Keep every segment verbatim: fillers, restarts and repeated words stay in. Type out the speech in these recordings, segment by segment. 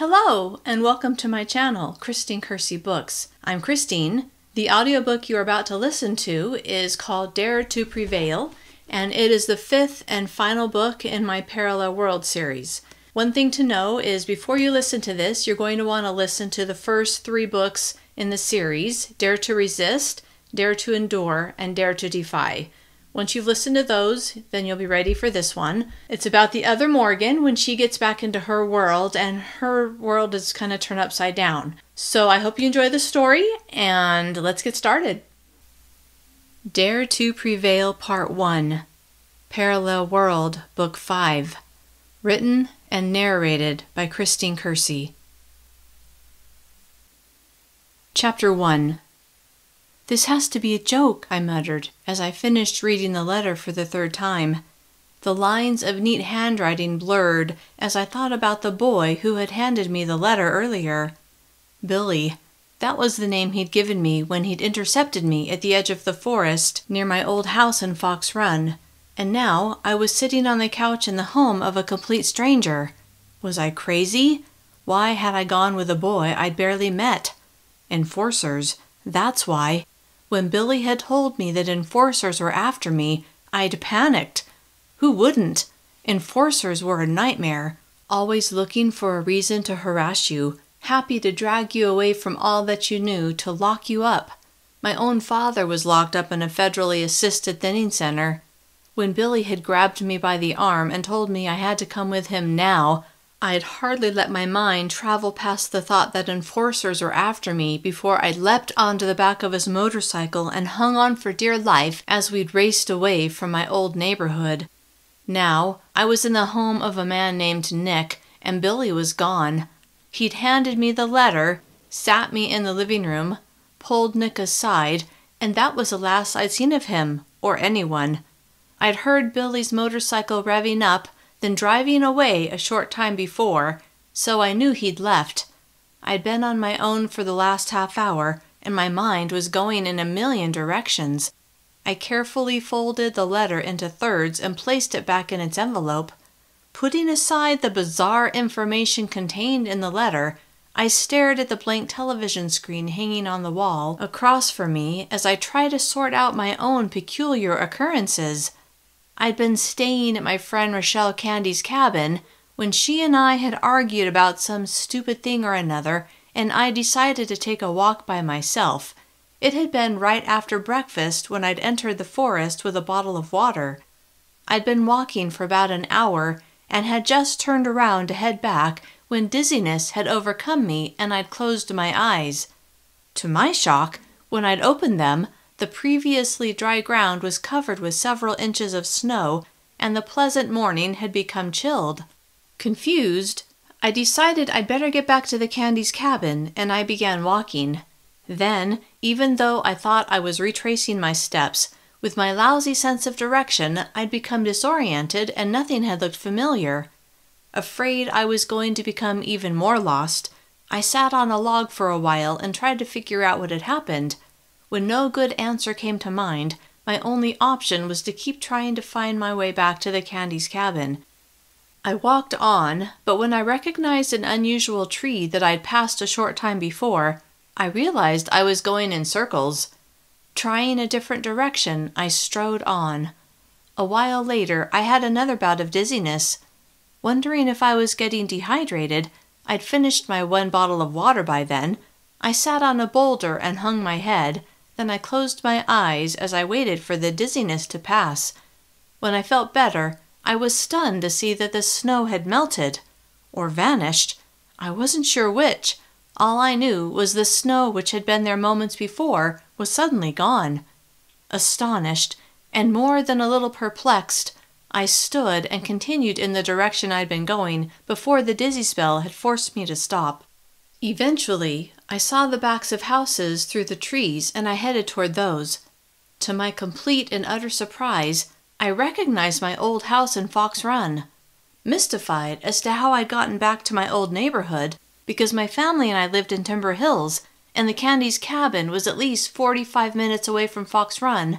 Hello, and welcome to my channel, Christine Kersey Books. I'm Christine. The audiobook you're about to listen to is called Dare to Prevail, and it is the fifth and final book in my Parallel World series. One thing to know is before you listen to this, you're going to want to listen to the first three books in the series, Dare to Resist, Dare to Endure, and Dare to Defy. Once you've listened to those, then you'll be ready for this one. It's about the other Morgan when she gets back into her world, and her world is kind of turned upside down. So I hope you enjoy the story, and let's get started. Dare to Prevail Part one, Parallel World, Book five, written and narrated by Christine Kersey. Chapter one. This has to be a joke, I muttered, as I finished reading the letter for the third time. The lines of neat handwriting blurred as I thought about the boy who had handed me the letter earlier. Billy. That was the name he'd given me when he'd intercepted me at the edge of the forest near my old house in Fox Run. And now I was sitting on the couch in the home of a complete stranger. Was I crazy? Why had I gone with a boy I'd barely met? Enforcers. That's why. When Billy had told me that enforcers were after me, I'd panicked. Who wouldn't? Enforcers were a nightmare, always looking for a reason to harass you, happy to drag you away from all that you knew to lock you up. My own father was locked up in a federally assisted thinning center. When Billy had grabbed me by the arm and told me I had to come with him now, I had hardly let my mind travel past the thought that enforcers were after me before I leapt onto the back of his motorcycle and hung on for dear life as we'd raced away from my old neighborhood. Now, I was in the home of a man named Nick, and Billy was gone. He'd handed me the letter, sat me in the living room, pulled Nick aside, and that was the last I'd seen of him, or anyone. I'd heard Billy's motorcycle revving up, then driving away a short time before, so I knew he'd left. I'd been on my own for the last half hour, and my mind was going in a million directions. I carefully folded the letter into thirds and placed it back in its envelope. Putting aside the bizarre information contained in the letter, I stared at the blank television screen hanging on the wall across from me as I tried to sort out my own peculiar occurrences. I'd been staying at my friend Rochelle Candy's cabin when she and I had argued about some stupid thing or another, and I decided to take a walk by myself. It had been right after breakfast when I'd entered the forest with a bottle of water. I'd been walking for about an hour and had just turned around to head back when dizziness had overcome me and I'd closed my eyes. To my shock, when I'd opened them, the previously dry ground was covered with several inches of snow, and the pleasant morning had become chilled. Confused, I decided I'd better get back to the Candy's cabin, and I began walking. Then, even though I thought I was retracing my steps, with my lousy sense of direction, I'd become disoriented and nothing had looked familiar. Afraid I was going to become even more lost, I sat on a log for a while and tried to figure out what had happened. When no good answer came to mind, my only option was to keep trying to find my way back to the Candy's cabin. I walked on, but when I recognized an unusual tree that I'd passed a short time before, I realized I was going in circles. Trying a different direction, I strode on. A while later, I had another bout of dizziness. Wondering if I was getting dehydrated, I'd finished my one bottle of water by then. I sat on a boulder and hung my head. Then I closed my eyes as I waited for the dizziness to pass. When I felt better, I was stunned to see that the snow had melted, or vanished. I wasn't sure which. All I knew was the snow which had been there moments before was suddenly gone. Astonished, and more than a little perplexed, I stood and continued in the direction I'd been going before the dizzy spell had forced me to stop. Eventually, I saw the backs of houses through the trees, and I headed toward those. To my complete and utter surprise, I recognized my old house in Fox Run. Mystified as to how I'd gotten back to my old neighborhood, because my family and I lived in Timber Hills, and the Candy's cabin was at least forty-five minutes away from Fox Run,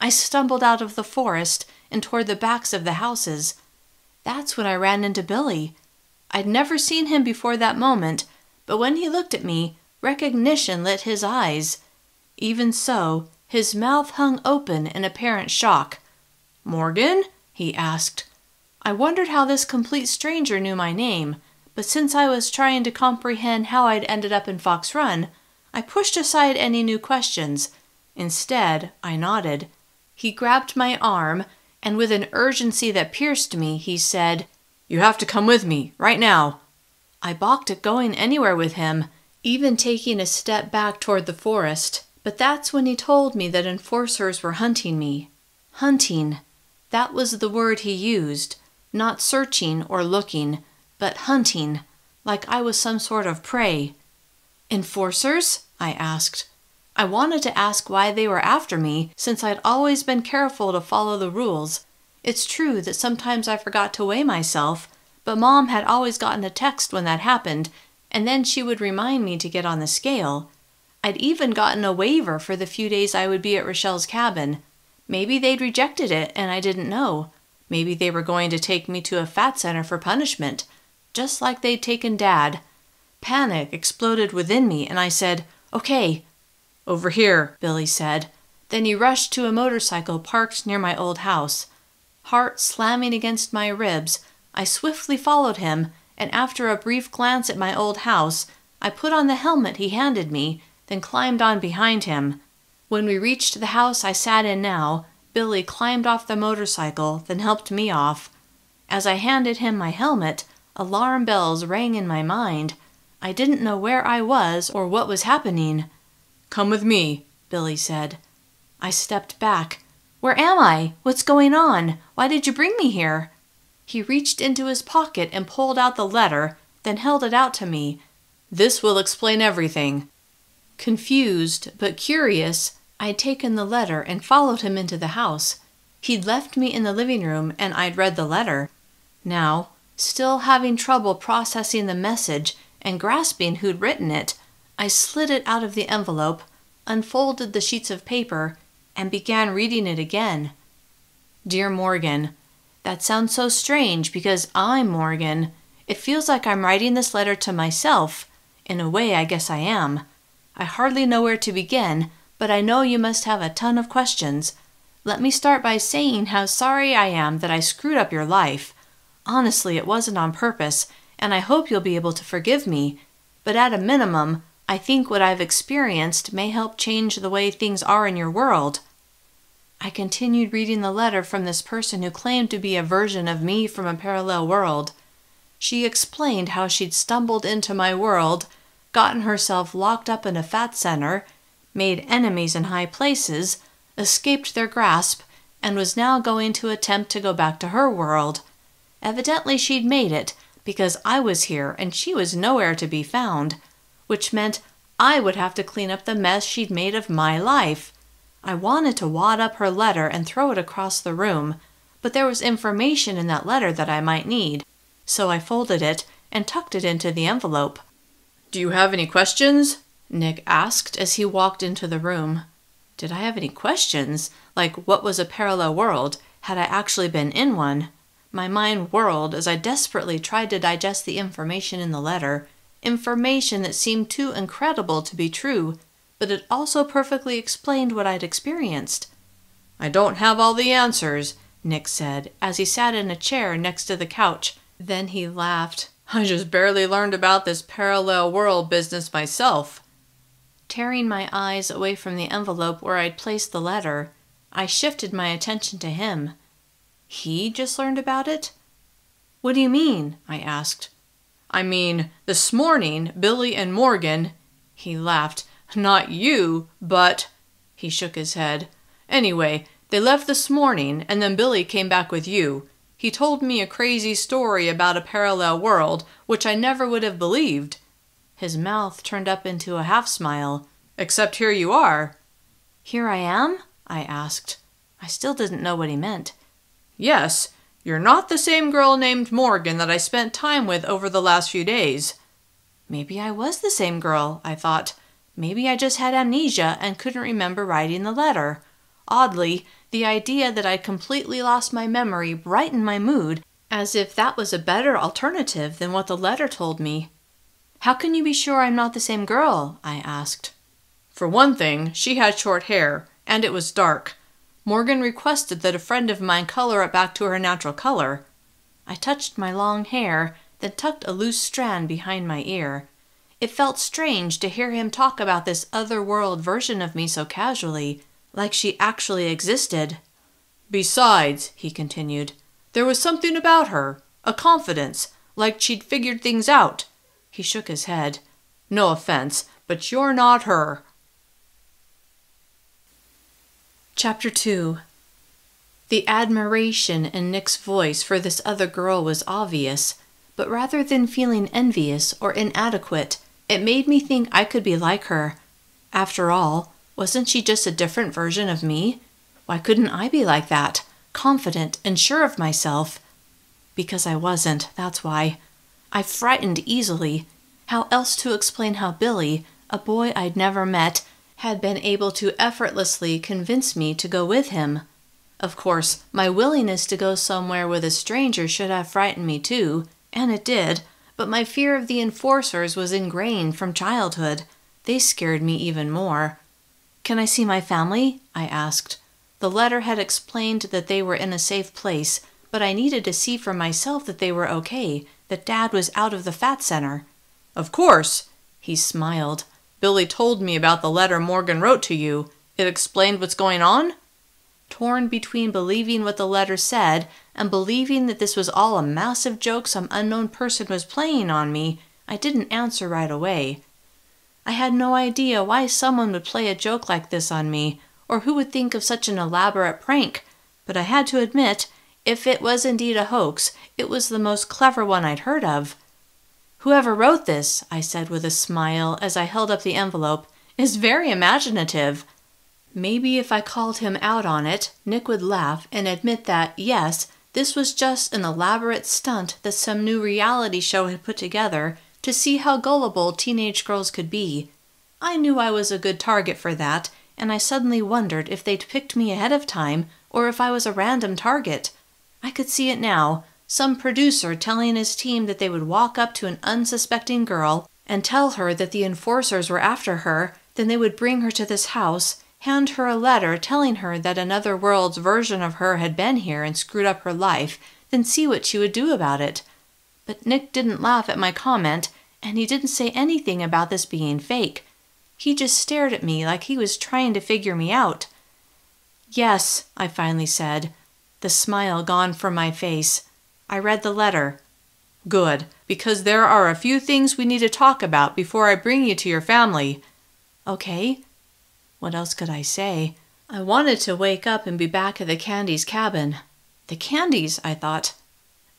I stumbled out of the forest and toward the backs of the houses. That's when I ran into Billy. I'd never seen him before that moment, but when he looked at me, recognition lit his eyes. Even so, his mouth hung open in apparent shock. "Morgan?" he asked. I wondered how this complete stranger knew my name, but since I was trying to comprehend how I'd ended up in Fox Run, I pushed aside any new questions. Instead, I nodded. He grabbed my arm, and with an urgency that pierced me, he said, "You have to come with me, right now." I balked at going anywhere with him, even taking a step back toward the forest, but that's when he told me that enforcers were hunting me. Hunting. That was the word he used. Not searching or looking, but hunting, like I was some sort of prey. "Enforcers?" I asked. I wanted to ask why they were after me, since I'd always been careful to follow the rules. It's true that sometimes I forgot to weigh myself, but Mom had always gotten a text when that happened, and then she would remind me to get on the scale. I'd even gotten a waiver for the few days I would be at Rochelle's cabin. Maybe they'd rejected it, and I didn't know. Maybe they were going to take me to a fat center for punishment, just like they'd taken Dad. Panic exploded within me, and I said, "Okay." "Over here," Billy said. Then he rushed to a motorcycle parked near my old house. Heart slamming against my ribs, I swiftly followed him, and after a brief glance at my old house, I put on the helmet he handed me, then climbed on behind him. When we reached the house I sat in now, Billy climbed off the motorcycle, then helped me off. As I handed him my helmet, alarm bells rang in my mind. I didn't know where I was or what was happening. "Come with me," Billy said. I stepped back. "Where am I? What's going on? Why did you bring me here?" He reached into his pocket and pulled out the letter, then held it out to me. "This will explain everything." Confused but curious, I'd taken the letter and followed him into the house. He'd left me in the living room and I'd read the letter. Now, still having trouble processing the message and grasping who'd written it, I slid it out of the envelope, unfolded the sheets of paper, and began reading it again. "Dear Morgan," that sounds so strange because I'm Morgan. It feels like I'm writing this letter to myself. In a way, I guess I am. I hardly know where to begin, but I know you must have a ton of questions. Let me start by saying how sorry I am that I screwed up your life. Honestly, it wasn't on purpose, and I hope you'll be able to forgive me. But at a minimum, I think what I've experienced may help change the way things are in your world." I continued reading the letter from this person who claimed to be a version of me from a parallel world. She explained how she'd stumbled into my world, gotten herself locked up in a fat center, made enemies in high places, escaped their grasp, and was now going to attempt to go back to her world. Evidently she'd made it, because I was here and she was nowhere to be found, which meant I would have to clean up the mess she'd made of my life. I wanted to wad up her letter and throw it across the room, but there was information in that letter that I might need, so I folded it and tucked it into the envelope. "Do you have any questions?" Nick asked as he walked into the room. Did I have any questions? Like, what was a parallel world? Had I actually been in one? My mind whirled as I desperately tried to digest the information in the letter, information that seemed too incredible to be true, but it also perfectly explained what I'd experienced. "I don't have all the answers," Nick said, as he sat in a chair next to the couch. Then he laughed. "I just barely learned about this parallel world business myself." Tearing my eyes away from the envelope where I'd placed the letter, I shifted my attention to him. He just learned about it? "What do you mean?" I asked. "I mean, this morning, Billy and Morgan—" He laughed. "Not you, but—" He shook his head. "Anyway, they left this morning, and then Billy came back with you. He told me a crazy story about a parallel world, which I never would have believed." His mouth turned up into a half-smile. "Except here you are." "Here I am?" I asked. I still didn't know what he meant. "Yes, you're not the same girl named Morgan that I spent time with over the last few days." Maybe I was the same girl, I thought. Maybe I just had amnesia and couldn't remember writing the letter. Oddly, the idea that I'd completely lost my memory brightened my mood as if that was a better alternative than what the letter told me. How can you be sure I'm not the same girl? I asked. For one thing, she had short hair, and it was dark. Morgan requested that a friend of mine color it back to her natural color. I touched my long hair, then tucked a loose strand behind my ear. It felt strange to hear him talk about this other-world version of me so casually, like she actually existed. Besides, he continued, there was something about her, a confidence, like she'd figured things out. He shook his head. No offense, but you're not her. Chapter two. The admiration in Nick's voice for this other girl was obvious, but rather than feeling envious or inadequate, it made me think I could be like her. After all, wasn't she just a different version of me? Why couldn't I be like that, confident and sure of myself? Because I wasn't, that's why. I frightened easily. How else to explain how Billy, a boy I'd never met, had been able to effortlessly convince me to go with him? Of course, my willingness to go somewhere with a stranger should have frightened me too, and it did, but my fear of the Enforcers was ingrained from childhood. They scared me even more. Can I see my family? I asked. The letter had explained that they were in a safe place, but I needed to see for myself that they were okay, that Dad was out of the Fat Center. Of course, he smiled. Billy told me about the letter Morgan wrote to you. It explained what's going on? Torn between believing what the letter said and believing that this was all a massive joke some unknown person was playing on me, I didn't answer right away. I had no idea why someone would play a joke like this on me, or who would think of such an elaborate prank, but I had to admit, if it was indeed a hoax, it was the most clever one I'd heard of. Whoever wrote this, I said with a smile as I held up the envelope, is very imaginative. Maybe if I called him out on it, Nick would laugh and admit that, yes, this was just an elaborate stunt that some new reality show had put together to see how gullible teenage girls could be. I knew I was a good target for that, and I suddenly wondered if they'd picked me ahead of time or if I was a random target. I could see it now. Some producer telling his team that they would walk up to an unsuspecting girl and tell her that the Enforcers were after her, then they would bring her to this house, hand her a letter telling her that another world's version of her had been here and screwed up her life, then see what she would do about it. But Nick didn't laugh at my comment, and he didn't say anything about this being fake. He just stared at me like he was trying to figure me out. Yes, I finally said, the smile gone from my face. I read the letter. Good, because there are a few things we need to talk about before I bring you to your family. Okay. What else could I say? I wanted to wake up and be back at the Candy's cabin. The Candy's, I thought.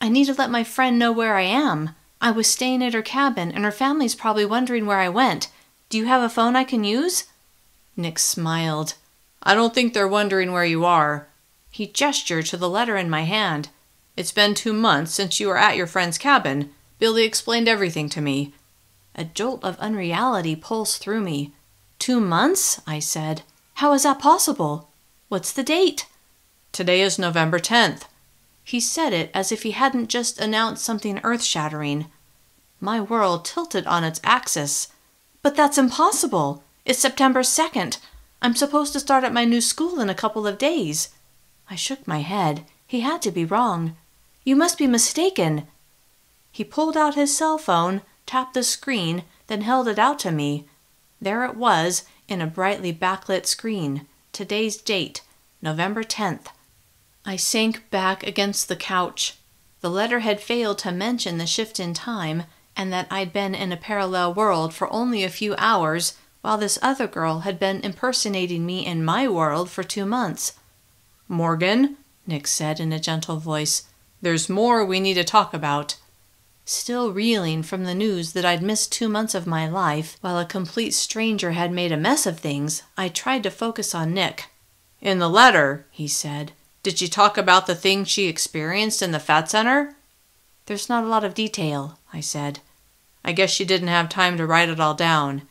I need to let my friend know where I am. I was staying at her cabin, and her family's probably wondering where I went. Do you have a phone I can use? Nick smiled. I don't think they're wondering where you are. He gestured to the letter in my hand. It's been two months since you were at your friend's cabin. Billy explained everything to me. A jolt of unreality pulsed through me. Two months? I said. How is that possible? What's the date? Today is November tenth. He said it as if he hadn't just announced something earth-shattering. My world tilted on its axis. But that's impossible. It's September second. I'm supposed to start at my new school in a couple of days. I shook my head. He had to be wrong. You must be mistaken. He pulled out his cell phone, tapped the screen, then held it out to me. There it was, in a brightly backlit screen. Today's date, November tenth. I sank back against the couch. The letter had failed to mention the shift in time, and that I'd been in a parallel world for only a few hours, while this other girl had been impersonating me in my world for two months. Morgan, Nick said in a gentle voice, there's more we need to talk about. Still reeling from the news that I'd missed two months of my life while a complete stranger had made a mess of things, I tried to focus on Nick. In the letter, he said, did she talk about the thing she experienced in the Fat Center? There's not a lot of detail, I said. I guess she didn't have time to write it all down.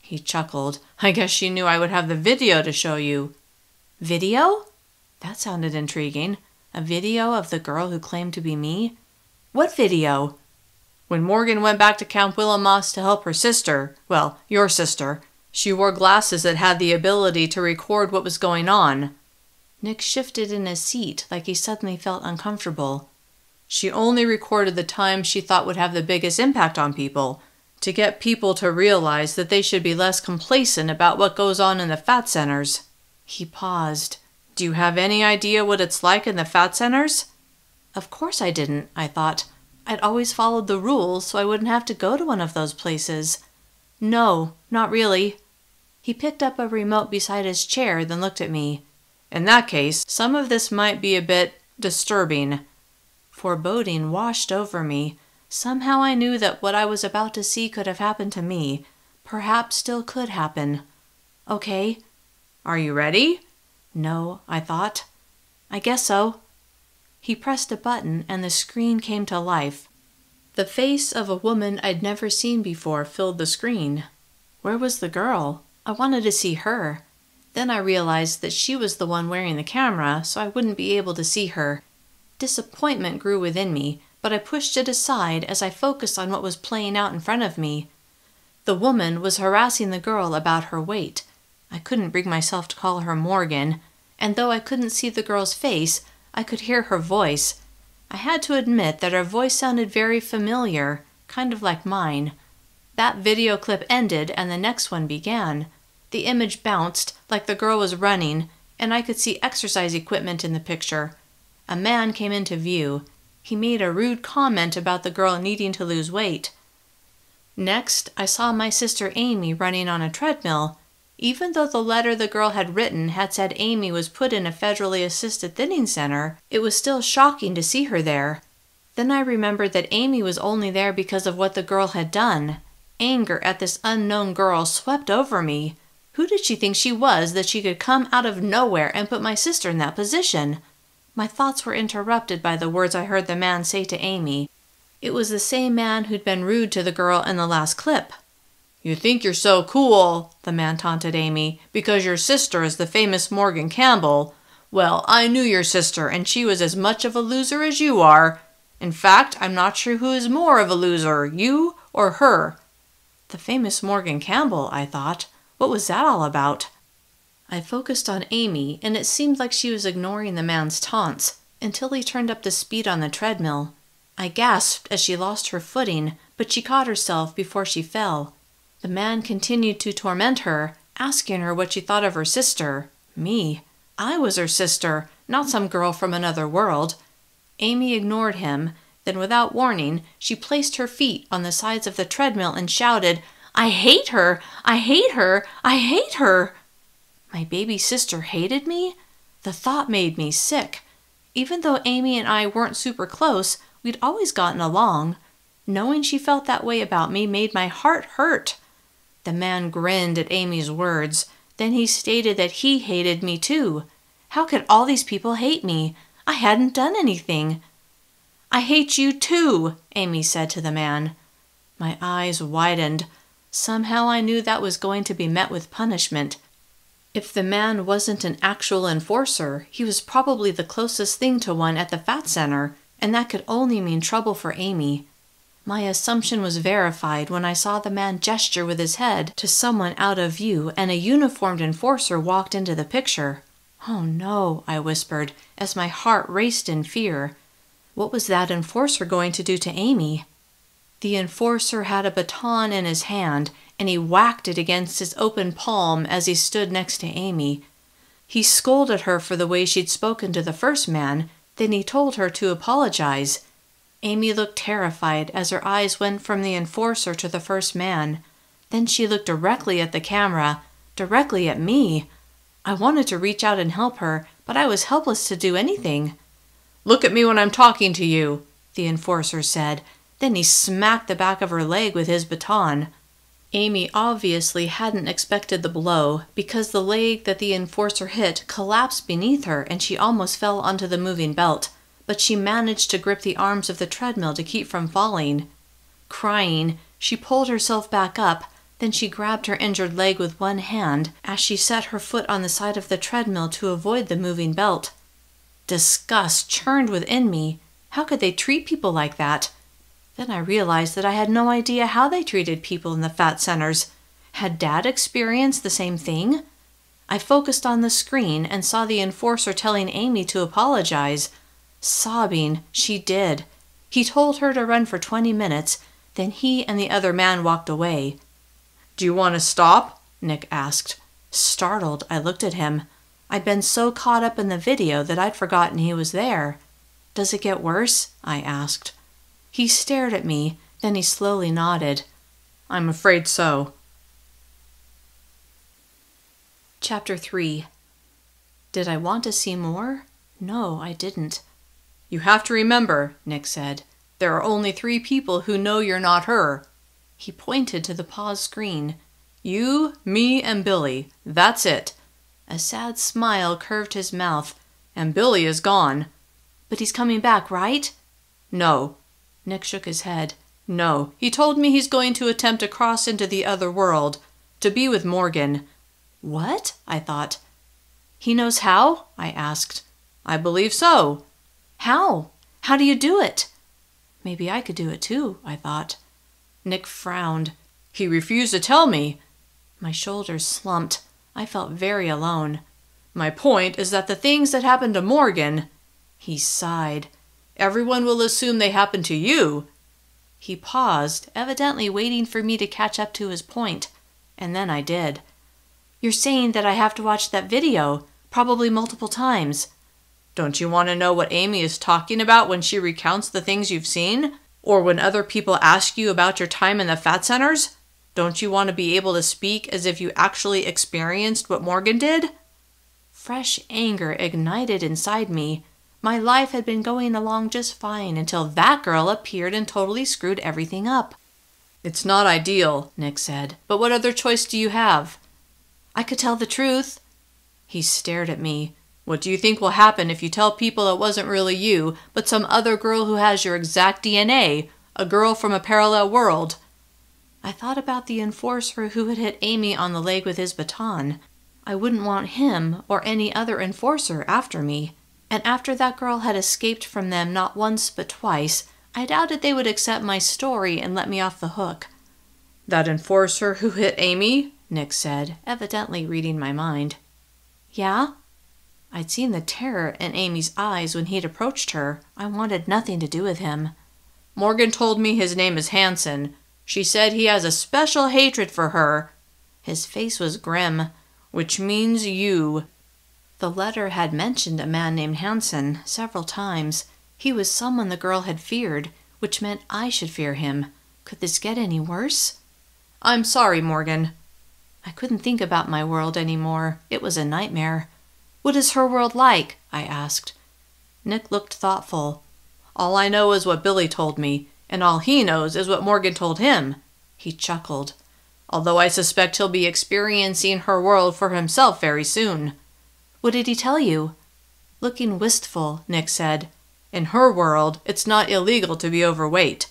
He chuckled. I guess she knew I would have the video to show you. Video? That sounded intriguing. A video of the girl who claimed to be me? What video? When Morgan went back to Camp Willamos to help her sister, well, your sister, she wore glasses that had the ability to record what was going on. Nick shifted in his seat like he suddenly felt uncomfortable. She only recorded the time she thought would have the biggest impact on people, to get people to realize that they should be less complacent about what goes on in the F A T centers. He paused. Do you have any idea what it's like in the F A T centers? Of course I didn't, I thought. I'd always followed the rules so I wouldn't have to go to one of those places. No, not really. He picked up a remote beside his chair, then looked at me. In that case, some of this might be a bit disturbing. Foreboding washed over me. Somehow I knew that what I was about to see could have happened to me. Perhaps still could happen. Okay. Are you ready? No, I thought. I guess so. He pressed a button, and the screen came to life. The face of a woman I'd never seen before filled the screen. Where was the girl? I wanted to see her. Then I realized that she was the one wearing the camera, so I wouldn't be able to see her. Disappointment grew within me, but I pushed it aside as I focused on what was playing out in front of me. The woman was harassing the girl about her weight. I couldn't bring myself to call her Morgan, and though I couldn't see the girl's face, I could hear her voice. I had to admit that her voice sounded very familiar, kind of like mine. That video clip ended and the next one began. The image bounced like the girl was running, and I could see exercise equipment in the picture. A man came into view. He made a rude comment about the girl needing to lose weight. Next, I saw my sister Amy running on a treadmill. Even though the letter the girl had written had said Amy was put in a federally assisted thinning center, it was still shocking to see her there. Then I remembered that Amy was only there because of what the girl had done. Anger at this unknown girl swept over me. Who did she think she was that she could come out of nowhere and put my sister in that position? My thoughts were interrupted by the words I heard the man say to Amy. It was the same man who'd been rude to the girl in the last clip. You think you're so cool, the man taunted Amy, because your sister is the famous Morgan Campbell. Well, I knew your sister, and she was as much of a loser as you are. In fact, I'm not sure who is more of a loser, you or her. The famous Morgan Campbell, I thought. What was that all about? I focused on Amy, and it seemed like she was ignoring the man's taunts, until he turned up the speed on the treadmill. I gasped as she lost her footing, but she caught herself before she fell. The man continued to torment her, asking her what she thought of her sister. Me. I was her sister, not some girl from another world. Amy ignored him, then without warning, she placed her feet on the sides of the treadmill and shouted, I hate her! I hate her! I hate her! My baby sister hated me? The thought made me sick. Even though Amy and I weren't super close, we'd always gotten along. Knowing she felt that way about me made my heart hurt. The man grinned at Amy's words. Then he stated that he hated me too. How could all these people hate me? I hadn't done anything. I hate you too, Amy said to the man. My eyes widened. Somehow I knew that was going to be met with punishment. If the man wasn't an actual enforcer, he was probably the closest thing to one at the F A T Center, and that could only mean trouble for Amy. My assumption was verified when I saw the man gesture with his head to someone out of view, and a uniformed enforcer walked into the picture. Oh no, I whispered, as my heart raced in fear. What was that enforcer going to do to Amy? The enforcer had a baton in his hand, and he whacked it against his open palm as he stood next to Amy. He scolded her for the way she'd spoken to the first man, then he told her to apologize. Amy looked terrified as her eyes went from the enforcer to the first man. Then she looked directly at the camera, directly at me. I wanted to reach out and help her, but I was helpless to do anything. Look at me when I'm talking to you, the enforcer said. Then he smacked the back of her leg with his baton. Amy obviously hadn't expected the blow, because the leg that the enforcer hit collapsed beneath her and she almost fell onto the moving belt. But she managed to grip the arms of the treadmill to keep from falling. Crying, she pulled herself back up, then she grabbed her injured leg with one hand as she set her foot on the side of the treadmill to avoid the moving belt. Disgust churned within me. How could they treat people like that? Then I realized that I had no idea how they treated people in the F A T centers. Had Dad experienced the same thing? I focused on the screen and saw the enforcer telling Amy to apologize. Sobbing, she did. He told her to run for twenty minutes, then he and the other man walked away. "Do you want to stop?" Nick asked. Startled, I looked at him. I'd been so caught up in the video that I'd forgotten he was there. "Does it get worse?" I asked. He stared at me, then he slowly nodded. "I'm afraid so." Chapter three. Did I want to see more? No, I didn't. "You have to remember," Nick said. "There are only three people who know you're not her." He pointed to the pause screen. "You, me, and Billy. That's it." A sad smile curved his mouth. "And Billy is gone." "But he's coming back, right?" "No." Nick shook his head. "No, he told me he's going to attempt to cross into the other world, to be with Morgan." "What?" I thought. "He knows how?" I asked. "I believe so." "How? How do you do it?" Maybe I could do it too, I thought. Nick frowned. "He refused to tell me." My shoulders slumped. I felt very alone. "My point is that the things that happened to Morgan," he sighed, "everyone will assume they happened to you." He paused, evidently waiting for me to catch up to his point, and then I did. "You're saying that I have to watch that video, probably multiple times." "Don't you want to know what Amy is talking about when she recounts the things you've seen? Or when other people ask you about your time in the F A T centers? Don't you want to be able to speak as if you actually experienced what Morgan did?" Fresh anger ignited inside me. My life had been going along just fine until that girl appeared and totally screwed everything up. "It's not ideal," Nick said, "but what other choice do you have?" "I could tell the truth." He stared at me. "What do you think will happen if you tell people it wasn't really you, but some other girl who has your exact D N A, a girl from a parallel world?" I thought about the enforcer who had hit Amy on the leg with his baton. I wouldn't want him or any other enforcer after me. And after that girl had escaped from them not once but twice, I doubted they would accept my story and let me off the hook. "That enforcer who hit Amy?" Nick said, evidently reading my mind. "Yeah?" I'd seen the terror in Amy's eyes when he'd approached her. I wanted nothing to do with him. "Morgan told me his name is Hansen. She said he has a special hatred for her." His face was grim. "Which means you." The letter had mentioned a man named Hansen several times. He was someone the girl had feared, which meant I should fear him. Could this get any worse? "I'm sorry, Morgan." I couldn't think about my world anymore. It was a nightmare. "What is her world like?" I asked. Nick looked thoughtful. "All I know is what Billy told me, and all he knows is what Morgan told him." He chuckled. "Although I suspect he'll be experiencing her world for himself very soon." "What did he tell you?" Looking wistful, Nick said, "In her world, it's not illegal to be overweight."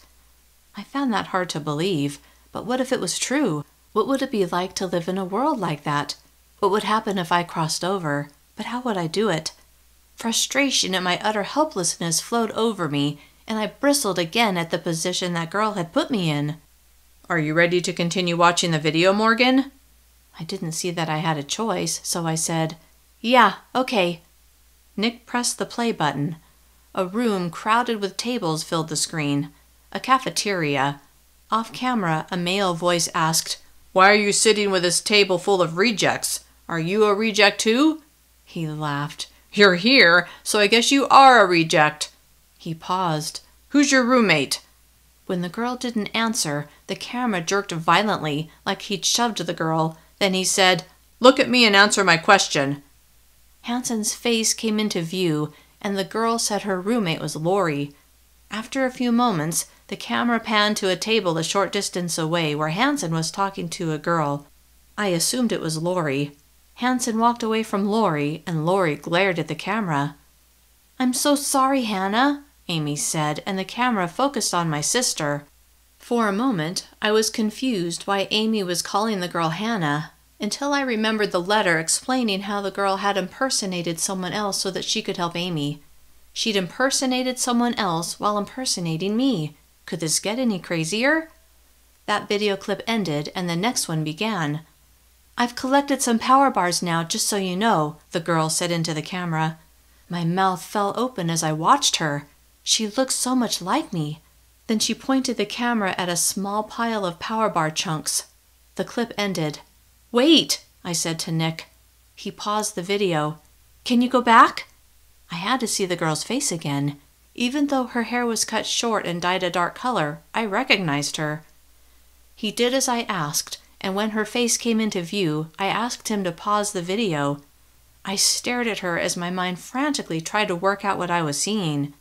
I found that hard to believe, but what if it was true? What would it be like to live in a world like that? What would happen if I crossed over? But how would I do it? Frustration at my utter helplessness flowed over me, and I bristled again at the position that girl had put me in. "Are you ready to continue watching the video, Morgan?" I didn't see that I had a choice, so I said, "Yeah, okay." Nick pressed the play button. A room crowded with tables filled the screen. A cafeteria. Off camera, a male voice asked, "Why are you sitting with this table full of rejects? Are you a reject too?" He laughed. "You're here, so I guess you are a reject." He paused. "Who's your roommate?" When the girl didn't answer, the camera jerked violently, like he'd shoved the girl. Then he said, "Look at me and answer my question." Hansen's face came into view, and the girl said her roommate was Laurie. After a few moments, the camera panned to a table a short distance away where Hansen was talking to a girl. I assumed it was Laurie. Hansen walked away from Laurie, and Laurie glared at the camera. "I'm so sorry, Hannah," Amy said, and the camera focused on my sister. For a moment, I was confused why Amy was calling the girl Hannah, until I remembered the letter explaining how the girl had impersonated someone else so that she could help Amy. She'd impersonated someone else while impersonating me. Could this get any crazier? That video clip ended and the next one began. "I've collected some power bars now, just so you know," the girl said into the camera. My mouth fell open as I watched her. She looked so much like me. Then she pointed the camera at a small pile of power bar chunks. The clip ended. "Wait," I said to Nick. He paused the video. "Can you go back?" I had to see the girl's face again. Even though her hair was cut short and dyed a dark color, I recognized her. He did as I asked, and when her face came into view, I asked him to pause the video. I stared at her as my mind frantically tried to work out what I was seeing.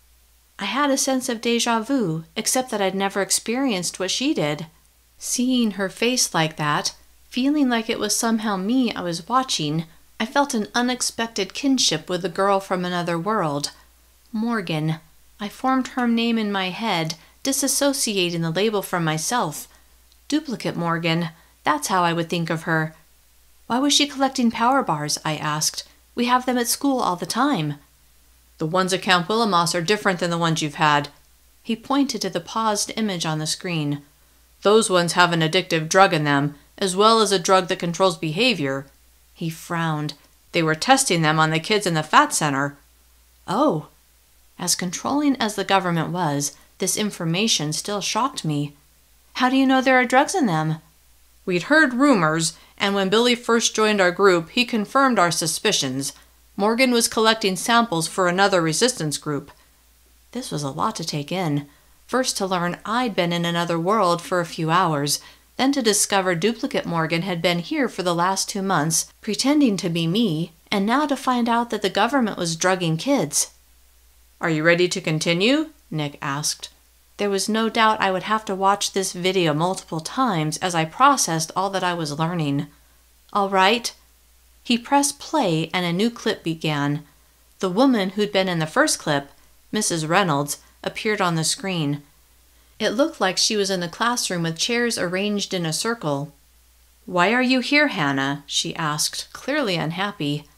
I had a sense of deja vu, except that I'd never experienced what she did. Seeing her face like that, feeling like it was somehow me I was watching, I felt an unexpected kinship with the girl from another world. Morgan. I formed her name in my head, disassociating the label from myself. Duplicate Morgan. That's how I would think of her. "Why was she collecting power bars?" I asked. "We have them at school all the time." "The ones at Camp Willamos are different than the ones you've had." He pointed to the paused image on the screen. "Those ones have an addictive drug in them, as well as a drug that controls behavior." He frowned. "They were testing them on the kids in the Fat Center." Oh. As controlling as the government was, this information still shocked me. "How do you know there are drugs in them?" "We'd heard rumors, and when Billy first joined our group, he confirmed our suspicions. Morgan was collecting samples for another resistance group." This was a lot to take in. First to learn I'd been in another world for a few hours, then to discover duplicate Morgan had been here for the last two months, pretending to be me, and now to find out that the government was drugging kids. "Are you ready to continue?" Nick asked. There was no doubt I would have to watch this video multiple times as I processed all that I was learning. "All right." He pressed play and a new clip began. The woman who'd been in the first clip, Missus Reynolds, appeared on the screen. It looked like she was in a classroom with chairs arranged in a circle. "Why are you here, Hannah?" she asked, clearly unhappy.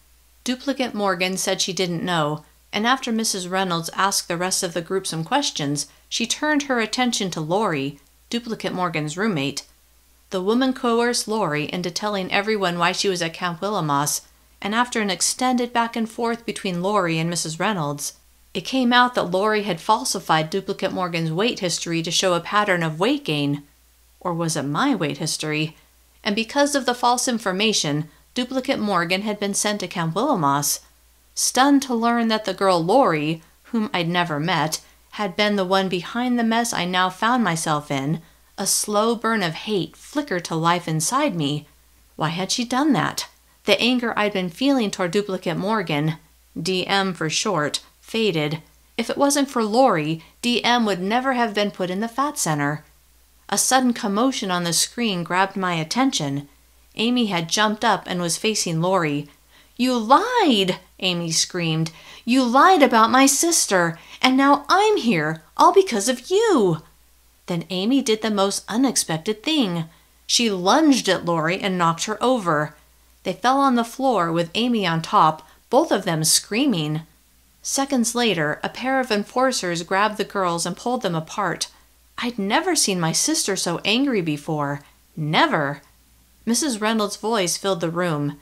Duplicate Morgan said she didn't know, and after Missus Reynolds asked the rest of the group some questions, she turned her attention to Laurie, duplicate Morgan's roommate. The woman coerced Laurie into telling everyone why she was at Camp Willamos, and after an extended back and forth between Laurie and Missus Reynolds, it came out that Laurie had falsified duplicate Morgan's weight history to show a pattern of weight gain. Or was it my weight history? And because of the false information, duplicate Morgan had been sent to Camp Willamos. Stunned to learn that the girl Laurie, whom I'd never met, had been the one behind the mess I now found myself in, a slow burn of hate flickered to life inside me. Why had she done that? The anger I'd been feeling toward duplicate Morgan, D M for short, faded. If it wasn't for Laurie, D M would never have been put in the Fat Center. A sudden commotion on the screen grabbed my attention. Amy had jumped up and was facing Laurie. "You lied!" Amy screamed. "You lied about my sister, and now I'm here, all because of you!" Then Amy did the most unexpected thing. She lunged at Laurie and knocked her over. They fell on the floor with Amy on top, both of them screaming. Seconds later, a pair of enforcers grabbed the girls and pulled them apart. I'd never seen my sister so angry before. Never! Missus Reynolds' voice filled the room.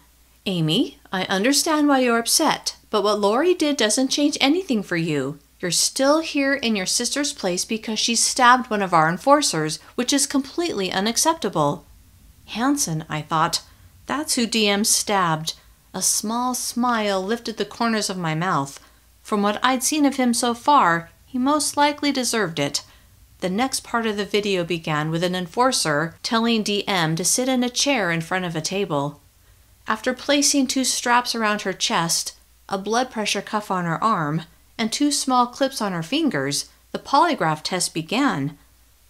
"Amy, I understand why you're upset, but what Laurie did doesn't change anything for you. You're still here in your sister's place because she stabbed one of our enforcers, which is completely unacceptable." Hansen, I thought. That's who D M stabbed. A small smile lifted the corners of my mouth. From what I'd seen of him so far, he most likely deserved it. The next part of the video began with an enforcer telling D M to sit in a chair in front of a table. After placing two straps around her chest, a blood pressure cuff on her arm, and two small clips on her fingers, the polygraph test began.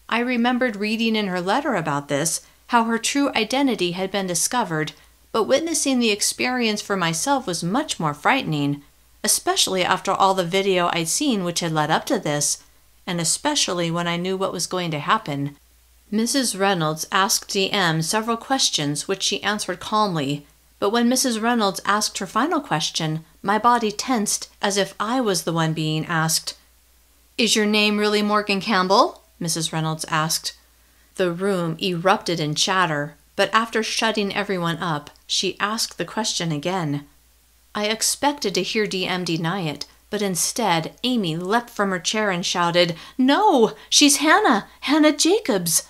I remembered reading in her letter about this, how her true identity had been discovered, but witnessing the experience for myself was much more frightening, especially after all the video I'd seen which had led up to this, and especially when I knew what was going to happen. Missus Reynolds asked D M several questions which she answered calmly, but when Missus Reynolds asked her final question, my body tensed as if I was the one being asked. "Is your name really Morgan Campbell?" Missus Reynolds asked. The room erupted in chatter, but after shutting everyone up, she asked the question again. I expected to hear D M deny it, but instead Amy leapt from her chair and shouted, "No! She's Hannah! Hannah Jacobs!"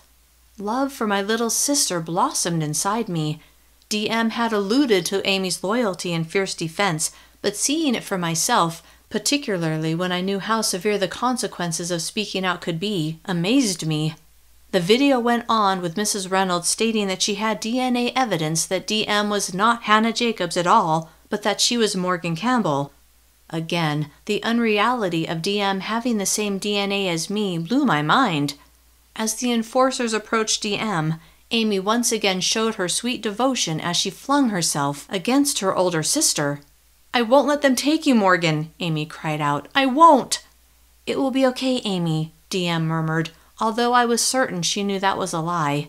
Love for my little sister blossomed inside me. D M had alluded to Amy's loyalty and fierce defense, but seeing it for myself, particularly when I knew how severe the consequences of speaking out could be, amazed me. The video went on with Missus Reynolds stating that she had D N A evidence that D M was not Hannah Jacobs at all, but that she was Morgan Campbell. Again, the unreality of D M having the same D N A as me blew my mind. As the enforcers approached D M, Amy once again showed her sweet devotion as she flung herself against her older sister. "I won't let them take you, Morgan," Amy cried out. "I won't!" "It will be okay, Amy," D M murmured, although I was certain she knew that was a lie.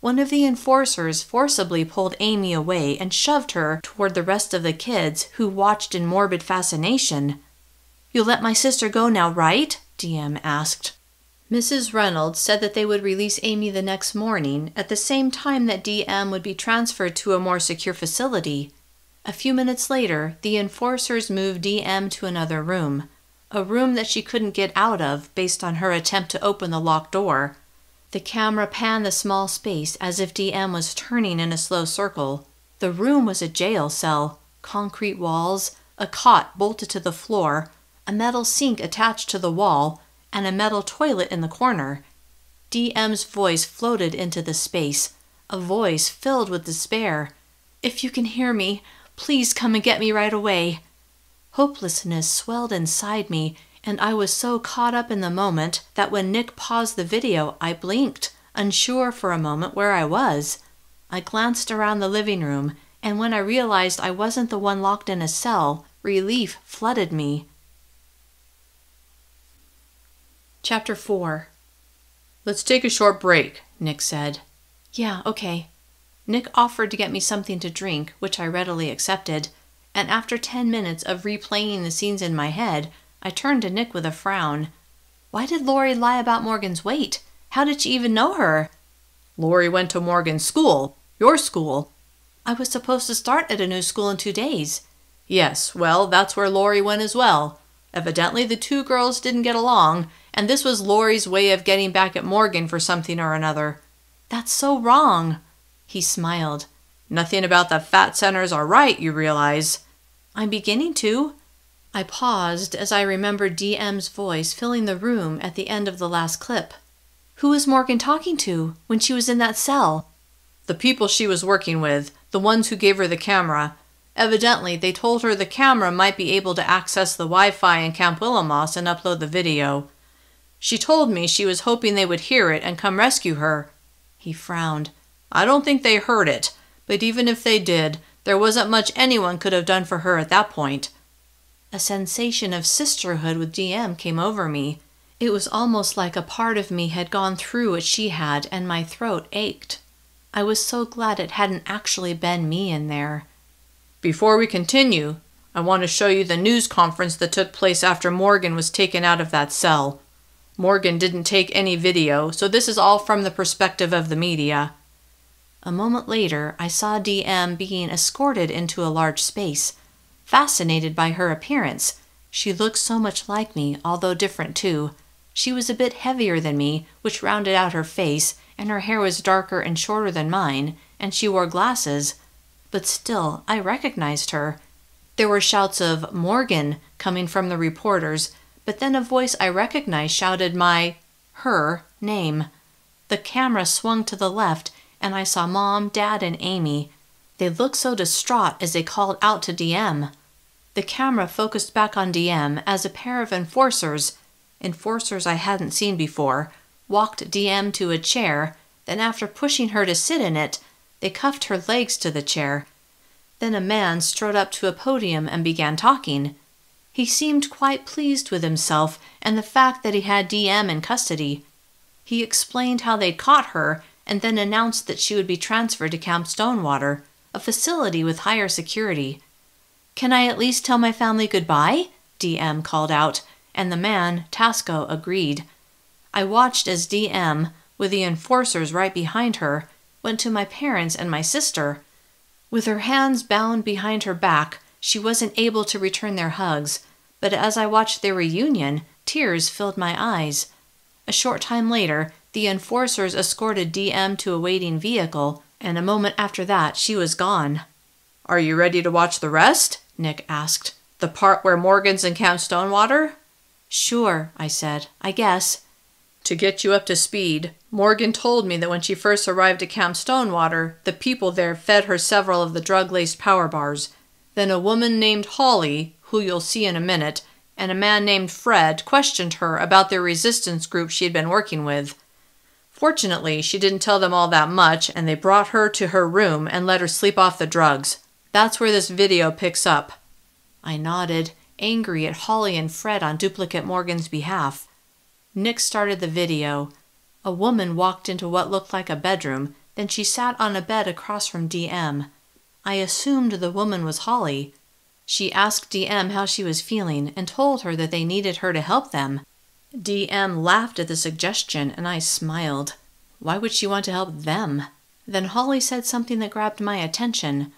One of the enforcers forcibly pulled Amy away and shoved her toward the rest of the kids, who watched in morbid fascination. "You'll let my sister go now, right?" D M asked. Missus Reynolds said that they would release Amy the next morning, at the same time that D M would be transferred to a more secure facility. A few minutes later, the enforcers moved D M to another room, a room that she couldn't get out of based on her attempt to open the locked door. The camera panned the small space as if D M was turning in a slow circle. The room was a jail cell, concrete walls, a cot bolted to the floor, a metal sink attached to the wall, and a metal toilet in the corner. D M's voice floated into the space, a voice filled with despair. "If you can hear me, please come and get me right away." Hopelessness swelled inside me, and I was so caught up in the moment that when Nick paused the video, I blinked, unsure for a moment where I was. I glanced around the living room, and when I realized I wasn't the one locked in a cell, relief flooded me. Chapter four. "Let's take a short break," Nick said. "Yeah, okay." Nick offered to get me something to drink, which I readily accepted, and after ten minutes of replaying the scenes in my head, I turned to Nick with a frown. Why did Laurie lie about Morgan's weight? How did she even know her? "Laurie went to Morgan's school. Your school." "I was supposed to start at a new school in two days. "Yes, well, that's where Laurie went as well. Evidently the two girls didn't get along, and this was Laurie's way of getting back at Morgan for something or another." "That's so wrong." He smiled. "Nothing about the fat centers are right, you realize." "I'm beginning to." I paused as I remembered D M's voice filling the room at the end of the last clip. "Who was Morgan talking to when she was in that cell?" "The people she was working with, the ones who gave her the camera. Evidently, they told her the camera might be able to access the Wi-Fi in Camp Willamos and upload the video. She told me she was hoping they would hear it and come rescue her." He frowned. "I don't think they heard it, but even if they did, there wasn't much anyone could have done for her at that point." A sensation of sisterhood with D M came over me. It was almost like a part of me had gone through what she had, and my throat ached. I was so glad it hadn't actually been me in there. "Before we continue, I want to show you the news conference that took place after Morgan was taken out of that cell. Morgan didn't take any video, so this is all from the perspective of the media." A moment later, I saw D M being escorted into a large space. Fascinated by her appearance, she looked so much like me, although different too. She was a bit heavier than me, which rounded out her face, and her hair was darker and shorter than mine, and she wore glasses. But still, I recognized her. There were shouts of "Morgan" coming from the reporters, but then a voice I recognized shouted my, her, name. The camera swung to the left, and I saw Mom, Dad, and Amy. They looked so distraught as they called out to D M. The camera focused back on D M as a pair of enforcers, enforcers I hadn't seen before, walked D M to a chair, then after pushing her to sit in it, they cuffed her legs to the chair. Then a man strode up to a podium and began talking. He seemed quite pleased with himself and the fact that he had D M in custody. He explained how they'd caught her, and then announced that she would be transferred to Camp Stonewater, a facility with higher security. "Can I at least tell my family goodbye?" D M called out, and the man, Tasco, agreed. I watched as D M, with the enforcers right behind her, went to my parents and my sister. With her hands bound behind her back, she wasn't able to return their hugs, but as I watched their reunion, tears filled my eyes. A short time later, the enforcers escorted D M to a waiting vehicle, and a moment after that, she was gone. "Are you ready to watch the rest?" Nick asked. "The part where Morgan's in Camp Stonewater?" "Sure," I said. "I guess." "To get you up to speed, Morgan told me that when she first arrived at Camp Stonewater, the people there fed her several of the drug-laced power bars. Then a woman named Holly, who you'll see in a minute, and a man named Fred questioned her about their resistance group she had been working with. Fortunately, she didn't tell them all that much, and they brought her to her room and let her sleep off the drugs. That's where this video picks up." I nodded, angry at Holly and Fred on Duplicate Morgan's behalf. Nick started the video. A woman walked into what looked like a bedroom, then she sat on a bed across from D M. I assumed the woman was Holly. She asked D M how she was feeling and told her that they needed her to help them. D M laughed at the suggestion, and I smiled. Why would she want to help them? Then Holly said something that grabbed my attention.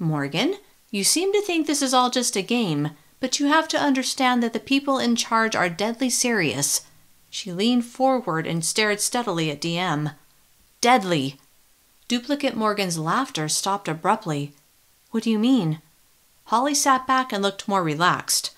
"Morgan, you seem to think this is all just a game, but you have to understand that the people in charge are deadly serious." She leaned forward and stared steadily at D M. "Deadly!" Duplicate Morgan's laughter stopped abruptly. "What do you mean?" Holly sat back and looked more relaxed.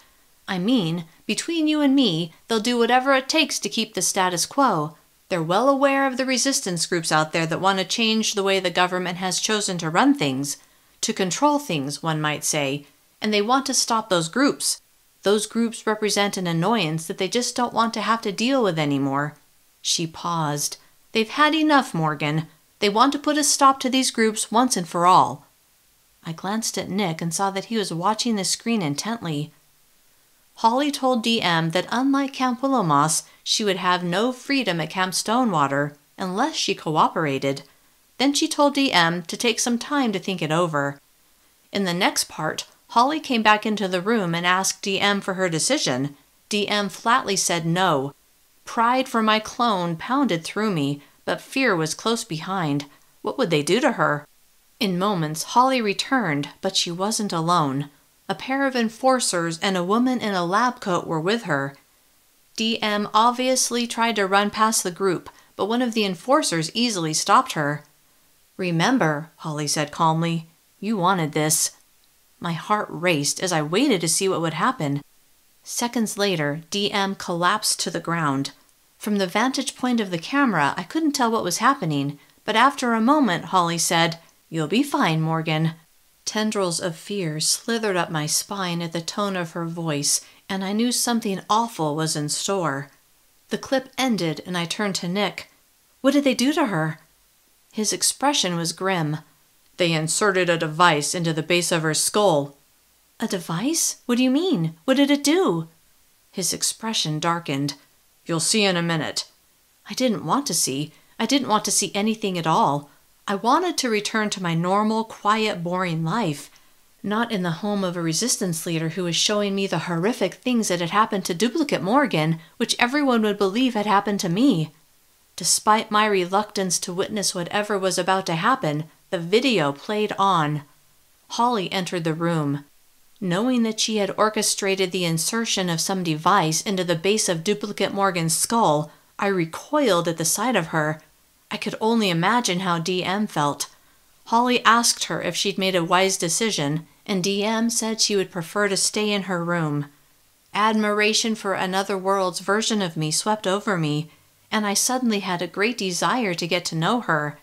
"I mean, between you and me, they'll do whatever it takes to keep the status quo. They're well aware of the resistance groups out there that want to change the way the government has chosen to run things, to control things, one might say, and they want to stop those groups. Those groups represent an annoyance that they just don't want to have to deal with anymore." She paused. "They've had enough, Morgan. They want to put a stop to these groups once and for all." I glanced at Nick and saw that he was watching the screen intently. Holly told D M that unlike Camp Willamos, she would have no freedom at Camp Stonewater unless she cooperated. Then she told D M to take some time to think it over. In the next part, Holly came back into the room and asked D M for her decision. D M flatly said no. Pride for my clone pounded through me, but fear was close behind. What would they do to her? In moments, Holly returned, but she wasn't alone. A pair of enforcers and a woman in a lab coat were with her. D M obviously tried to run past the group, but one of the enforcers easily stopped her. "Remember," Holly said calmly, "you wanted this." My heart raced as I waited to see what would happen. Seconds later, D M collapsed to the ground. From the vantage point of the camera, I couldn't tell what was happening, but after a moment, Holly said, "You'll be fine, Morgan." Tendrils of fear slithered up my spine at the tone of her voice, and I knew something awful was in store. The clip ended, and I turned to Nick. "What did they do to her?" His expression was grim. "They inserted a device into the base of her skull." "A device? What do you mean? What did it do?" His expression darkened. "You'll see in a minute." I didn't want to see. I didn't want to see anything at all. I wanted to return to my normal, quiet, boring life, not in the home of a resistance leader who was showing me the horrific things that had happened to Duplicate Morgan, which everyone would believe had happened to me. Despite my reluctance to witness whatever was about to happen, the video played on. Holly entered the room. Knowing that she had orchestrated the insertion of some device into the base of Duplicate Morgan's skull, I recoiled at the sight of her. I could only imagine how D M felt. Holly asked her if she'd made a wise decision, and D M said she would prefer to stay in her room. Admiration for another world's version of me swept over me, and I suddenly had a great desire to get to know her.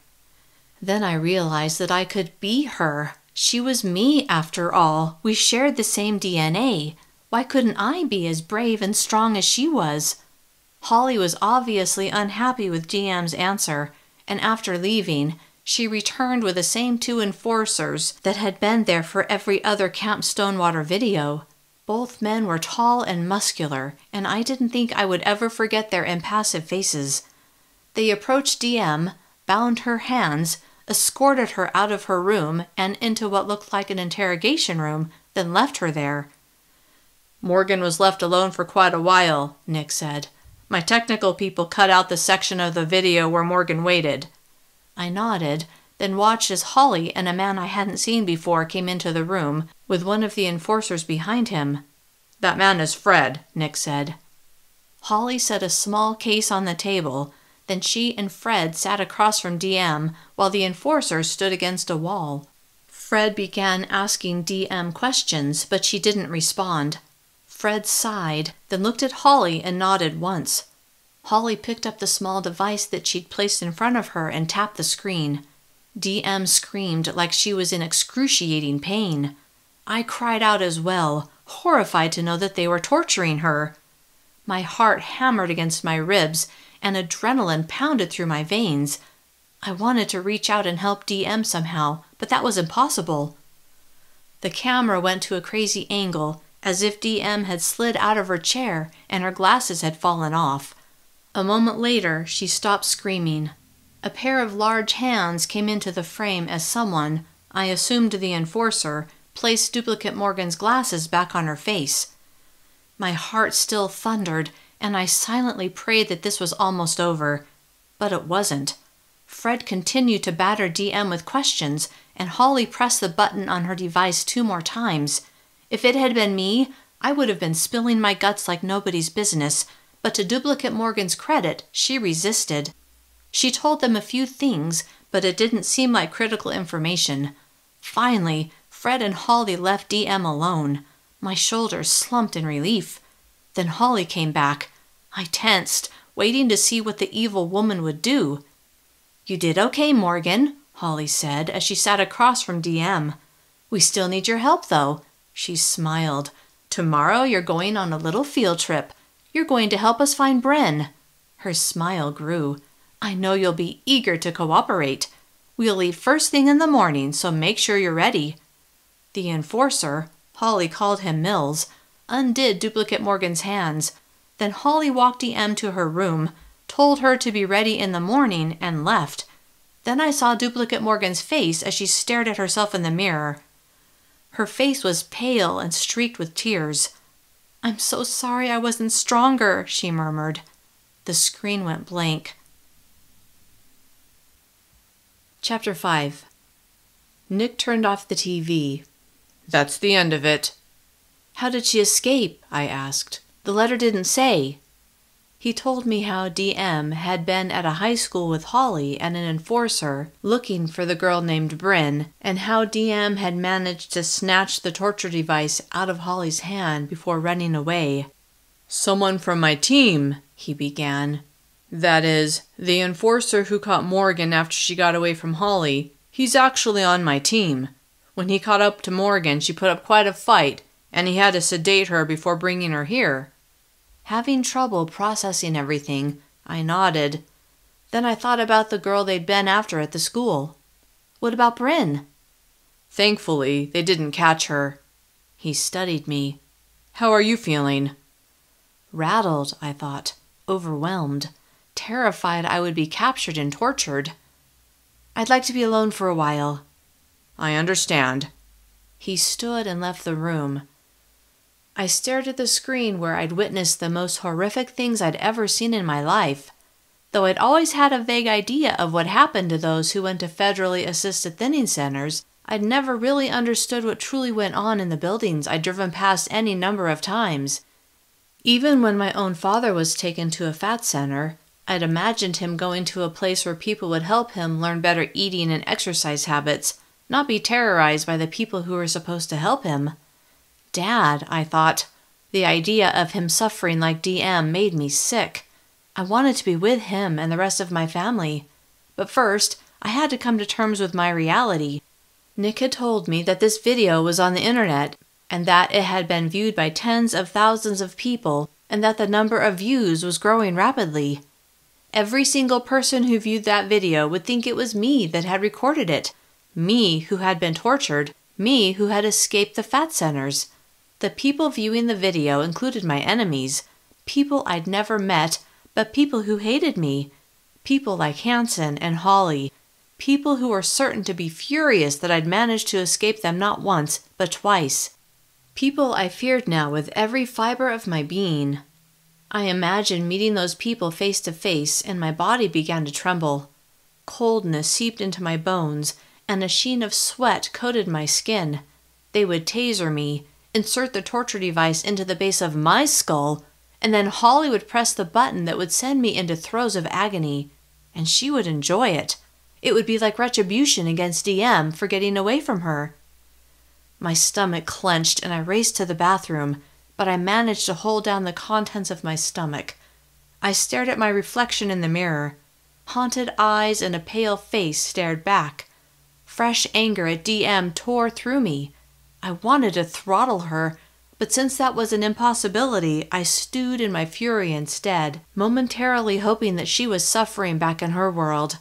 Then I realized that I could be her. She was me, after all. We shared the same D N A. Why couldn't I be as brave and strong as she was? Holly was obviously unhappy with D M's answer, and after leaving, she returned with the same two enforcers that had been there for every other Camp Stonewater video. Both men were tall and muscular, and I didn't think I would ever forget their impassive faces. They approached D M, bound her hands, escorted her out of her room and into what looked like an interrogation room, then left her there. Morgan was left alone for quite a while, Nick said. My technical people cut out the section of the video where Morgan waited. I nodded, then watched as Holly and a man I hadn't seen before came into the room, with one of the enforcers behind him. That man is Fred, Nick said. Holly set a small case on the table, then she and Fred sat across from D M while the enforcer stood against a wall. Fred began asking D M questions, but she didn't respond. Fred sighed, then looked at Holly and nodded once. Holly picked up the small device that she'd placed in front of her and tapped the screen. D M screamed like she was in excruciating pain. I cried out as well, horrified to know that they were torturing her. My heart hammered against my ribs, and adrenaline pounded through my veins. I wanted to reach out and help D M somehow, but that was impossible. The camera went to a crazy angle, as if D M had slid out of her chair and her glasses had fallen off. A moment later, she stopped screaming. A pair of large hands came into the frame as someone, I assumed the enforcer, placed duplicate Morgan's glasses back on her face. My heart still thundered, and I silently prayed that this was almost over. But it wasn't. Fred continued to batter D M with questions, and Holly pressed the button on her device two more times. If it had been me, I would have been spilling my guts like nobody's business, but to duplicate Morgan's credit, she resisted. She told them a few things, but it didn't seem like critical information. Finally, Fred and Holly left D M alone. My shoulders slumped in relief. Then Holly came back. I tensed, waiting to see what the evil woman would do. You did okay, Morgan, Holly said as she sat across from D M. We still need your help, though. She smiled. Tomorrow you're going on a little field trip. You're going to help us find Bryn. Her smile grew. I know you'll be eager to cooperate. We'll leave first thing in the morning, so make sure you're ready. The enforcer, Holly called him Mills, undid duplicate Morgan's hands. Then Holly walked D M to her room, told her to be ready in the morning, and left. Then I saw duplicate Morgan's face as she stared at herself in the mirror. Her face was pale and streaked with tears. I'm so sorry I wasn't stronger, she murmured. The screen went blank. Chapter five. Nick turned off the T V. That's the end of it. How did she escape? I asked. The letter didn't say. He told me how D M had been at a high school with Holly and an enforcer looking for the girl named Bryn, and how D M had managed to snatch the torture device out of Holly's hand before running away. Someone from my team, he began. That is, the enforcer who caught Morgan after she got away from Holly, he's actually on my team. When he caught up to Morgan, she put up quite a fight, and he had to sedate her before bringing her here. Having trouble processing everything, I nodded. Then I thought about the girl they'd been after at the school. What about Bryn? Thankfully, they didn't catch her. He studied me. How are you feeling? Rattled, I thought. Overwhelmed. Terrified I would be captured and tortured. I'd like to be alone for a while. I understand. He stood and left the room. I stared at the screen where I'd witnessed the most horrific things I'd ever seen in my life, though I'd always had a vague idea of what happened to those who went to Federally Assisted Thinning Centers. I'd never really understood what truly went on in the buildings I'd driven past any number of times. Even when my own father was taken to a fat center, I'd imagined him going to a place where people would help him learn better eating and exercise habits, not be terrorized by the people who were supposed to help him. Dad, I thought. The idea of him suffering like D M made me sick. I wanted to be with him and the rest of my family. But first, I had to come to terms with my reality. Nick had told me that this video was on the internet, and that it had been viewed by tens of thousands of people, and that the number of views was growing rapidly. Every single person who viewed that video would think it was me that had recorded it. Me who had been tortured. Me who had escaped the fat centers. The people viewing the video included my enemies, people I'd never met, but people who hated me, people like Hansen and Holly, people who were certain to be furious that I'd managed to escape them not once, but twice. People I feared now with every fiber of my being. I imagined meeting those people face to face, and my body began to tremble. Coldness seeped into my bones, and a sheen of sweat coated my skin. They would taser me, insert the torture device into the base of my skull, and then Holly would press the button that would send me into throes of agony, and she would enjoy it. It would be like retribution against D M for getting away from her. My stomach clenched, and I raced to the bathroom, but I managed to hold down the contents of my stomach. I stared at my reflection in the mirror. Haunted eyes and a pale face stared back. Fresh anger at D M tore through me. I wanted to throttle her, but since that was an impossibility, I stewed in my fury instead, momentarily hoping that she was suffering back in her world.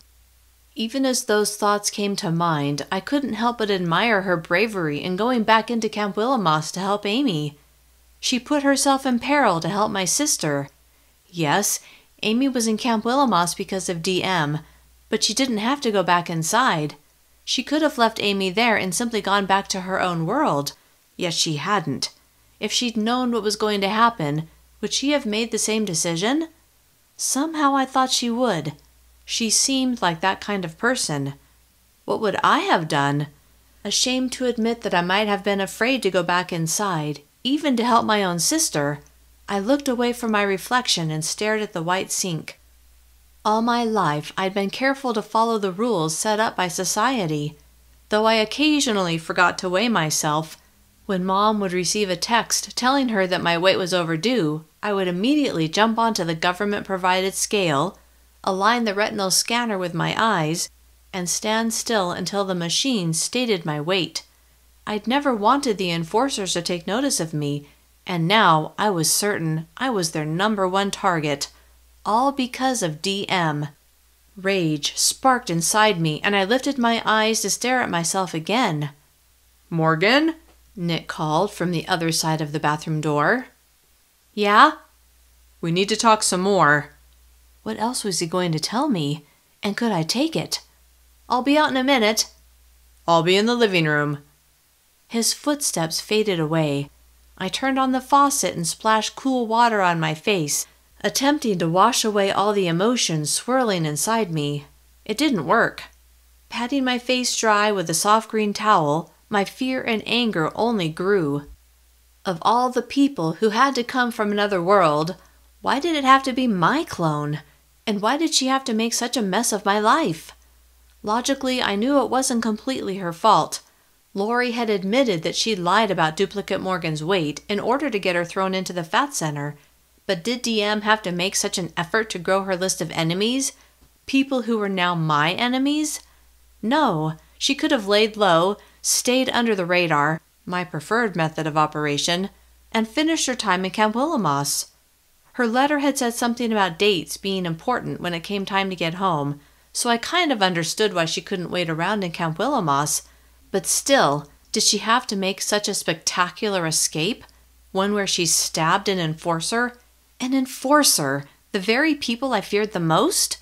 Even as those thoughts came to mind, I couldn't help but admire her bravery in going back into Camp Willamos to help Amy. She put herself in peril to help my sister. Yes, Amy was in Camp Willamos because of D M, but she didn't have to go back inside. She could have left Amy there and simply gone back to her own world, yet she hadn't. If she'd known what was going to happen, would she have made the same decision? Somehow I thought she would. She seemed like that kind of person. What would I have done? Ashamed to admit that I might have been afraid to go back inside, even to help my own sister, I looked away from my reflection and stared at the white sink. All my life I'd been careful to follow the rules set up by society, though I occasionally forgot to weigh myself. When Mom would receive a text telling her that my weight was overdue, I would immediately jump onto the government-provided scale, align the retinal scanner with my eyes, and stand still until the machine stated my weight. I'd never wanted the enforcers to take notice of me, and now I was certain I was their number one target, all because of D M. Rage sparked inside me, and I lifted my eyes to stare at myself again. "Morgan?" Nick called from the other side of the bathroom door. "Yeah?" "We need to talk some more." What else was he going to tell me? And could I take it? "I'll be out in a minute." "I'll be in the living room." His footsteps faded away. I turned on the faucet and splashed cool water on my face, attempting to wash away all the emotions swirling inside me. It didn't work. Patting my face dry with a soft green towel, my fear and anger only grew. Of all the people who had to come from another world, why did it have to be my clone? And why did she have to make such a mess of my life? Logically, I knew it wasn't completely her fault. Laurie had admitted that she'd lied about duplicate Morgan's weight in order to get her thrown into the fat center, but did D M have to make such an effort to grow her list of enemies? People who were now my enemies? No, she could have laid low, stayed under the radar, my preferred method of operation, and finished her time in Camp Willamos. Her letter had said something about dates being important when it came time to get home, so I kind of understood why she couldn't wait around in Camp Willamos. But still, did she have to make such a spectacular escape? One where she stabbed an enforcer? An enforcer? The very people I feared the most?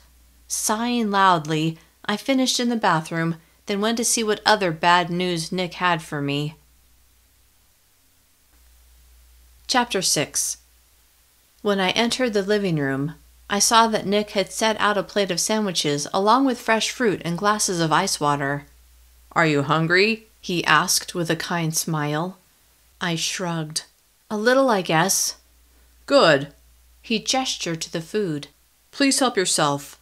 Sighing loudly, I finished in the bathroom, then went to see what other bad news Nick had for me. Chapter six. When I entered the living room, I saw that Nick had set out a plate of sandwiches along with fresh fruit and glasses of ice water. "Are you hungry?" he asked with a kind smile. I shrugged. "A little, I guess." "Good." He gestured to the food. "Please help yourself."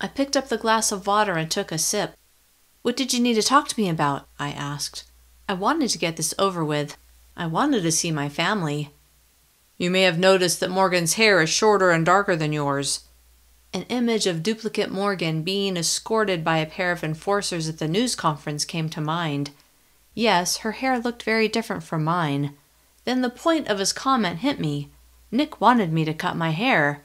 I picked up the glass of water and took a sip. "What did you need to talk to me about?" I asked. I wanted to get this over with. I wanted to see my family. "You may have noticed that Morgan's hair is shorter and darker than yours." An image of duplicate Morgan being escorted by a pair of enforcers at the news conference came to mind. Yes, her hair looked very different from mine. Then the point of his comment hit me. Nick wanted me to cut my hair.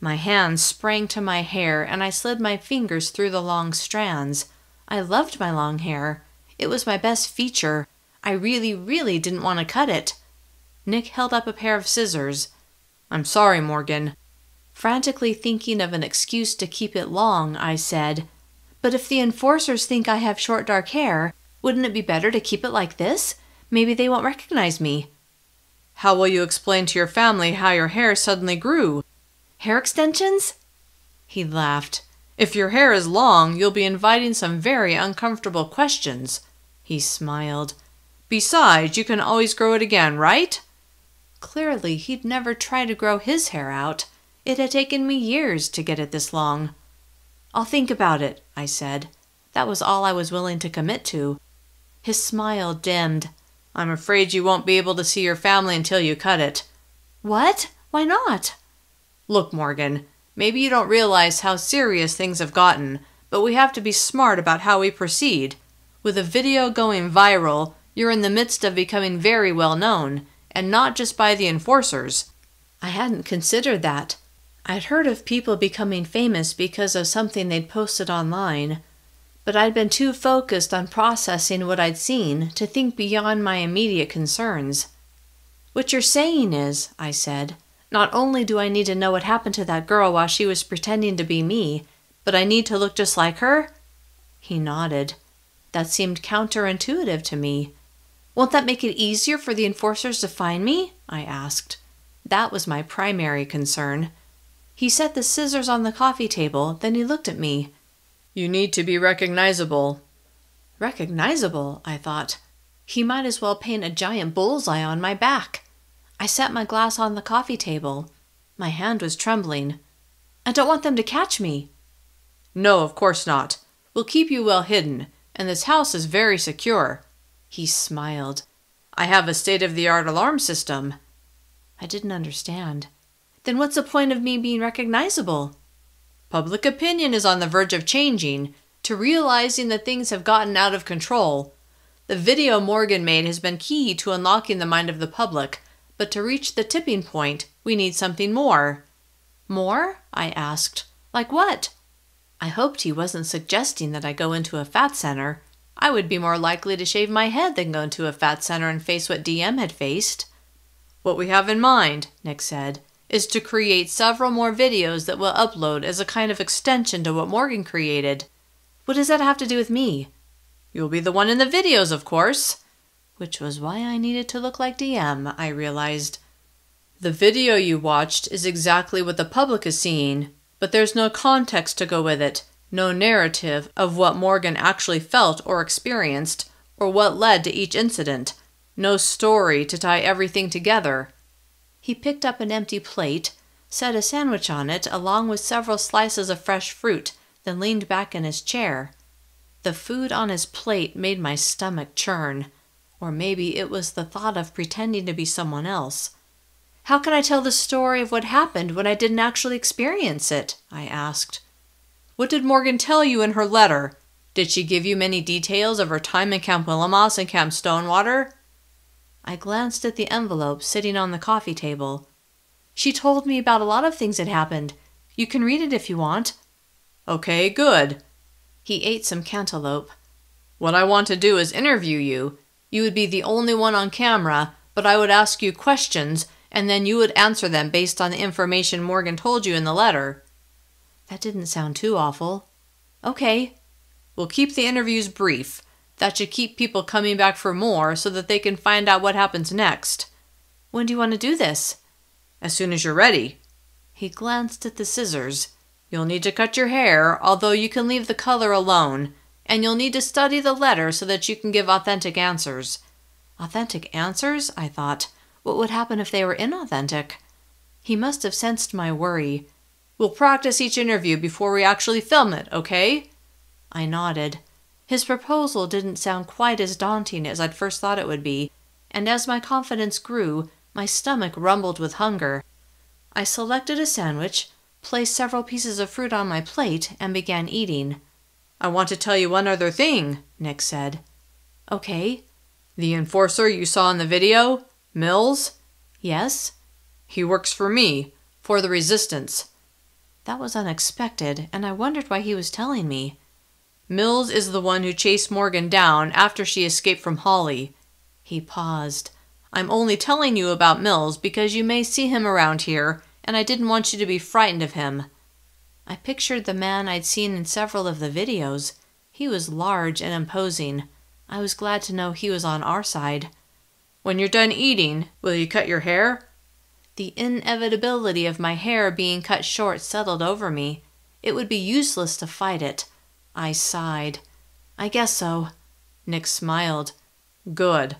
My hand sprang to my hair, and I slid my fingers through the long strands. I loved my long hair. It was my best feature. I really, really didn't want to cut it. Nick held up a pair of scissors. "I'm sorry, Morgan." Frantically thinking of an excuse to keep it long, I said, But if the enforcers think I have short dark hair, wouldn't it be better to keep it like this? Maybe they won't recognize me. How will you explain to your family how your hair suddenly grew? Hair extensions? He laughed. If your hair is long, you'll be inviting some very uncomfortable questions. He smiled. Besides, you can always grow it again, right? Clearly, he'd never try to grow his hair out. It had taken me years to get it this long. I'll think about it, I said. That was all I was willing to commit to. His smile dimmed. I'm afraid you won't be able to see your family until you cut it. What? Why not? Look, Morgan, maybe you don't realize how serious things have gotten, but we have to be smart about how we proceed. With a video going viral, you're in the midst of becoming very well known, and not just by the enforcers. I hadn't considered that. I'd heard of people becoming famous because of something they'd posted online, but I'd been too focused on processing what I'd seen to think beyond my immediate concerns. What you're saying is, I said, not only do I need to know what happened to that girl while she was pretending to be me, but I need to look just like her? He nodded. That seemed counterintuitive to me. Won't that make it easier for the enforcers to find me? I asked. That was my primary concern. He set the scissors on the coffee table, then he looked at me. You need to be recognizable. Recognizable, I thought. He might as well paint a giant bullseye on my back. I set my glass on the coffee table. My hand was trembling. I don't want them to catch me. No, of course not. We'll keep you well hidden, and this house is very secure. He smiled. I have a state-of-the-art alarm system. I didn't understand. Then what's the point of me being recognizable? Public opinion is on the verge of changing, to realizing that things have gotten out of control. The video Morgan made has been key to unlocking the mind of the public, but to reach the tipping point, we need something more. More? I asked. Like what? I hoped he wasn't suggesting that I go into a fat center. I would be more likely to shave my head than go into a fat center and face what D M had faced. What we have in mind, Nick said, is to create several more videos that we'll upload as a kind of extension to what Morgan created. What does that have to do with me? You'll be the one in the videos, of course. Which was why I needed to look like D M, I realized. The video you watched is exactly what the public is seeing, but there's no context to go with it, no narrative of what Morgan actually felt or experienced, or what led to each incident, no story to tie everything together. He picked up an empty plate, set a sandwich on it along with several slices of fresh fruit, then leaned back in his chair. The food on his plate made my stomach churn, or maybe it was the thought of pretending to be someone else. How can I tell the story of what happened when I didn't actually experience it? I asked. What did Morgan tell you in her letter? Did she give you many details of her time in Camp Willamos and Camp Stonewater? I glanced at the envelope sitting on the coffee table. She told me about a lot of things that happened. You can read it if you want. Okay, good. He ate some cantaloupe. What I want to do is interview you. You would be the only one on camera, but I would ask you questions, and then you would answer them based on the information Morgan told you in the letter. That didn't sound too awful. Okay. We'll keep the interviews brief. That should keep people coming back for more so that they can find out what happens next. When do you want to do this? As soon as you're ready. He glanced at the scissors. You'll need to cut your hair, although you can leave the color alone, and you'll need to study the letter so that you can give authentic answers. Authentic answers? I thought. What would happen if they were inauthentic? He must have sensed my worry. We'll practice each interview before we actually film it, okay? I nodded. His proposal didn't sound quite as daunting as I'd first thought it would be, and as my confidence grew, my stomach rumbled with hunger. I selected a sandwich, placed several pieces of fruit on my plate, and began eating. I want to tell you one other thing, Nick said. Okay. The enforcer you saw in the video, Mills? Yes. He works for me, for the resistance. That was unexpected, and I wondered why he was telling me. Mills is the one who chased Morgan down after she escaped from Holly. He paused. I'm only telling you about Mills because you may see him around here, and I didn't want you to be frightened of him. I pictured the man I'd seen in several of the videos. He was large and imposing. I was glad to know he was on our side. "When you're done eating, will you cut your hair?" The inevitability of my hair being cut short settled over me. It would be useless to fight it. I sighed. "I guess so." Nick smiled. "Good."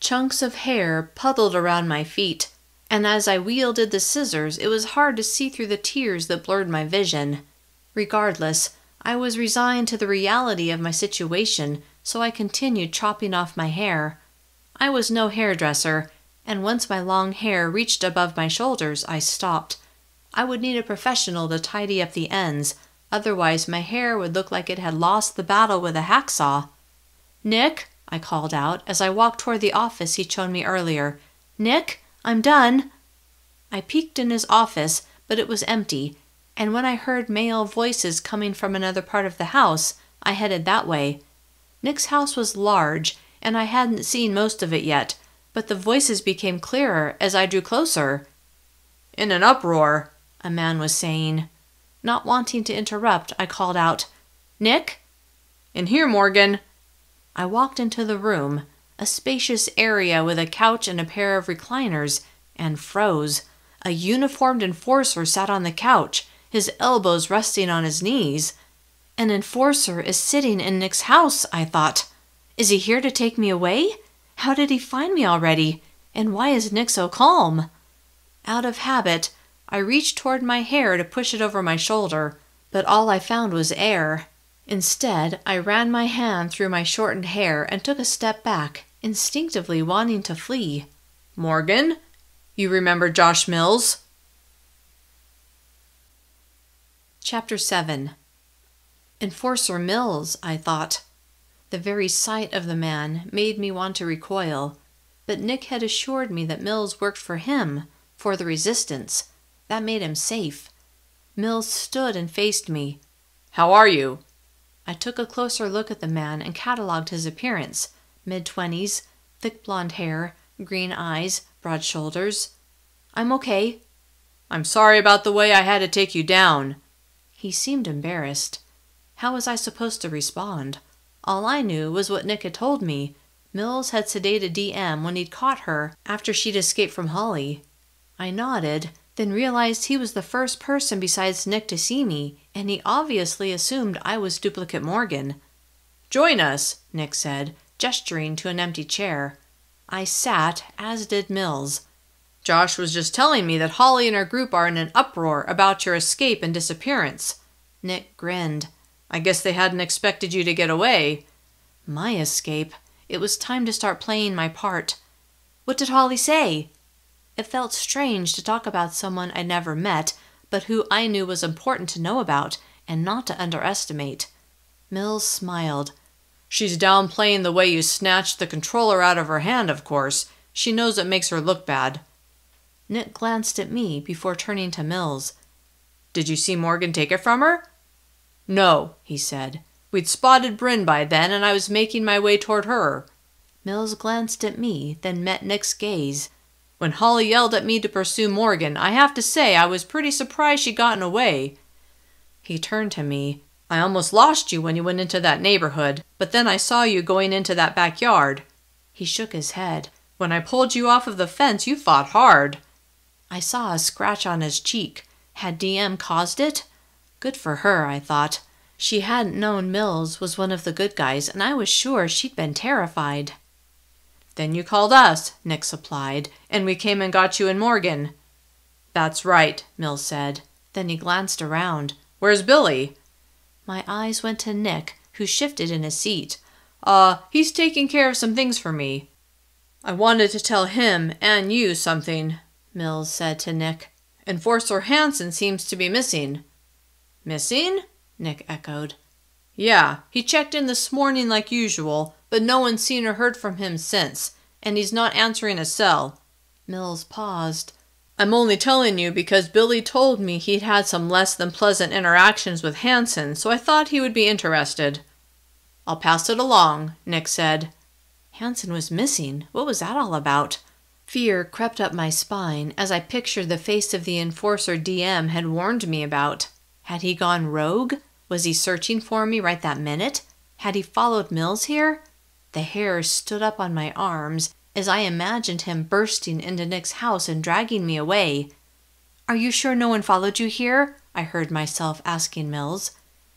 Chunks of hair puddled around my feet, and as I wielded the scissors, it was hard to see through the tears that blurred my vision. Regardless, I was resigned to the reality of my situation, so I continued chopping off my hair. I was no hairdresser, and once my long hair reached above my shoulders, I stopped. I would need a professional to tidy up the ends, otherwise my hair would look like it had lost the battle with a hacksaw. "Nick," I called out, as I walked toward the office he'd shown me earlier. "Nick, I'm done." I peeked in his office, but it was empty, and when I heard male voices coming from another part of the house, I headed that way. Nick's house was large, and I hadn't seen most of it yet, but the voices became clearer as I drew closer. "In an uproar," a man was saying. Not wanting to interrupt, I called out, "Nick?" "In here, Morgan." I walked into the room, a spacious area with a couch and a pair of recliners, and froze. A uniformed enforcer sat on the couch, his elbows resting on his knees. An enforcer is sitting in Nick's house, I thought. Is he here to take me away? How did he find me already? And why is Nick so calm? Out of habit, I reached toward my hair to push it over my shoulder, but all I found was air. Instead, I ran my hand through my shortened hair and took a step back, instinctively wanting to flee. "Morgan, you remember Josh Mills?" Chapter seven. Enforcer Mills, I thought. The very sight of the man made me want to recoil, but Nick had assured me that Mills worked for him, for the resistance. That made him safe. Mills stood and faced me. "How are you?" I took a closer look at the man and catalogued his appearance. Mid-twenties, thick blonde hair, green eyes, broad shoulders. "I'm okay." "I'm sorry about the way I had to take you down." He seemed embarrassed. How was I supposed to respond? All I knew was what Nick had told me. Mills had sedated D M when he'd caught her after she'd escaped from Holly. I nodded, then realized he was the first person besides Nick to see me, and he obviously assumed I was duplicate Morgan. "Join us," Nick said, gesturing to an empty chair. I sat, as did Mills. "Josh was just telling me that Holly and her group are in an uproar about your escape and disappearance." Nick grinned. "I guess they hadn't expected you to get away." My escape. It was time to start playing my part. "What did Holly say?" It felt strange to talk about someone I never met, but who I knew was important to know about, and not to underestimate. Mills smiled. "She's downplaying the way you snatched the controller out of her hand, of course. She knows it makes her look bad." Nick glanced at me before turning to Mills. "Did you see Morgan take it from her?" "No," he said. "We'd spotted Bryn by then, and I was making my way toward her." Mills glanced at me, then met Nick's gaze. "When Holly yelled at me to pursue Morgan, I have to say I was pretty surprised she'd gotten away." He turned to me. "I almost lost you when you went into that neighborhood, but then I saw you going into that backyard." He shook his head. "When I pulled you off of the fence, you fought hard." I saw a scratch on his cheek. Had D M caused it? Good for her, I thought. She hadn't known Mills was one of the good guys, and I was sure she'd been terrified. "Then you called us," Nick supplied, "and we came and got you and Morgan." "That's right," Mills said. Then he glanced around. "Where's Billy?" My eyes went to Nick, who shifted in his seat. Uh, he's taking care of some things for me." "I wanted to tell him and you something," Mills said to Nick. "Enforcer Hansen seems to be missing." "Missing?" Nick echoed. "Yeah, he checked in this morning like usual, but no one's seen or heard from him since, and he's not answering a cell." Mills paused. "I'm only telling you because Billy told me he'd had some less than pleasant interactions with Hansen, so I thought he would be interested." "I'll pass it along," Nick said. Hansen was missing. What was that all about? Fear crept up my spine as I pictured the face of the enforcer D M had warned me about. Had he gone rogue? Was he searching for me right that minute? Had he followed Mills here? The hairs stood up on my arms as I imagined him bursting into Nick's house and dragging me away. "Are you sure no one followed you here?" I heard myself asking Mills.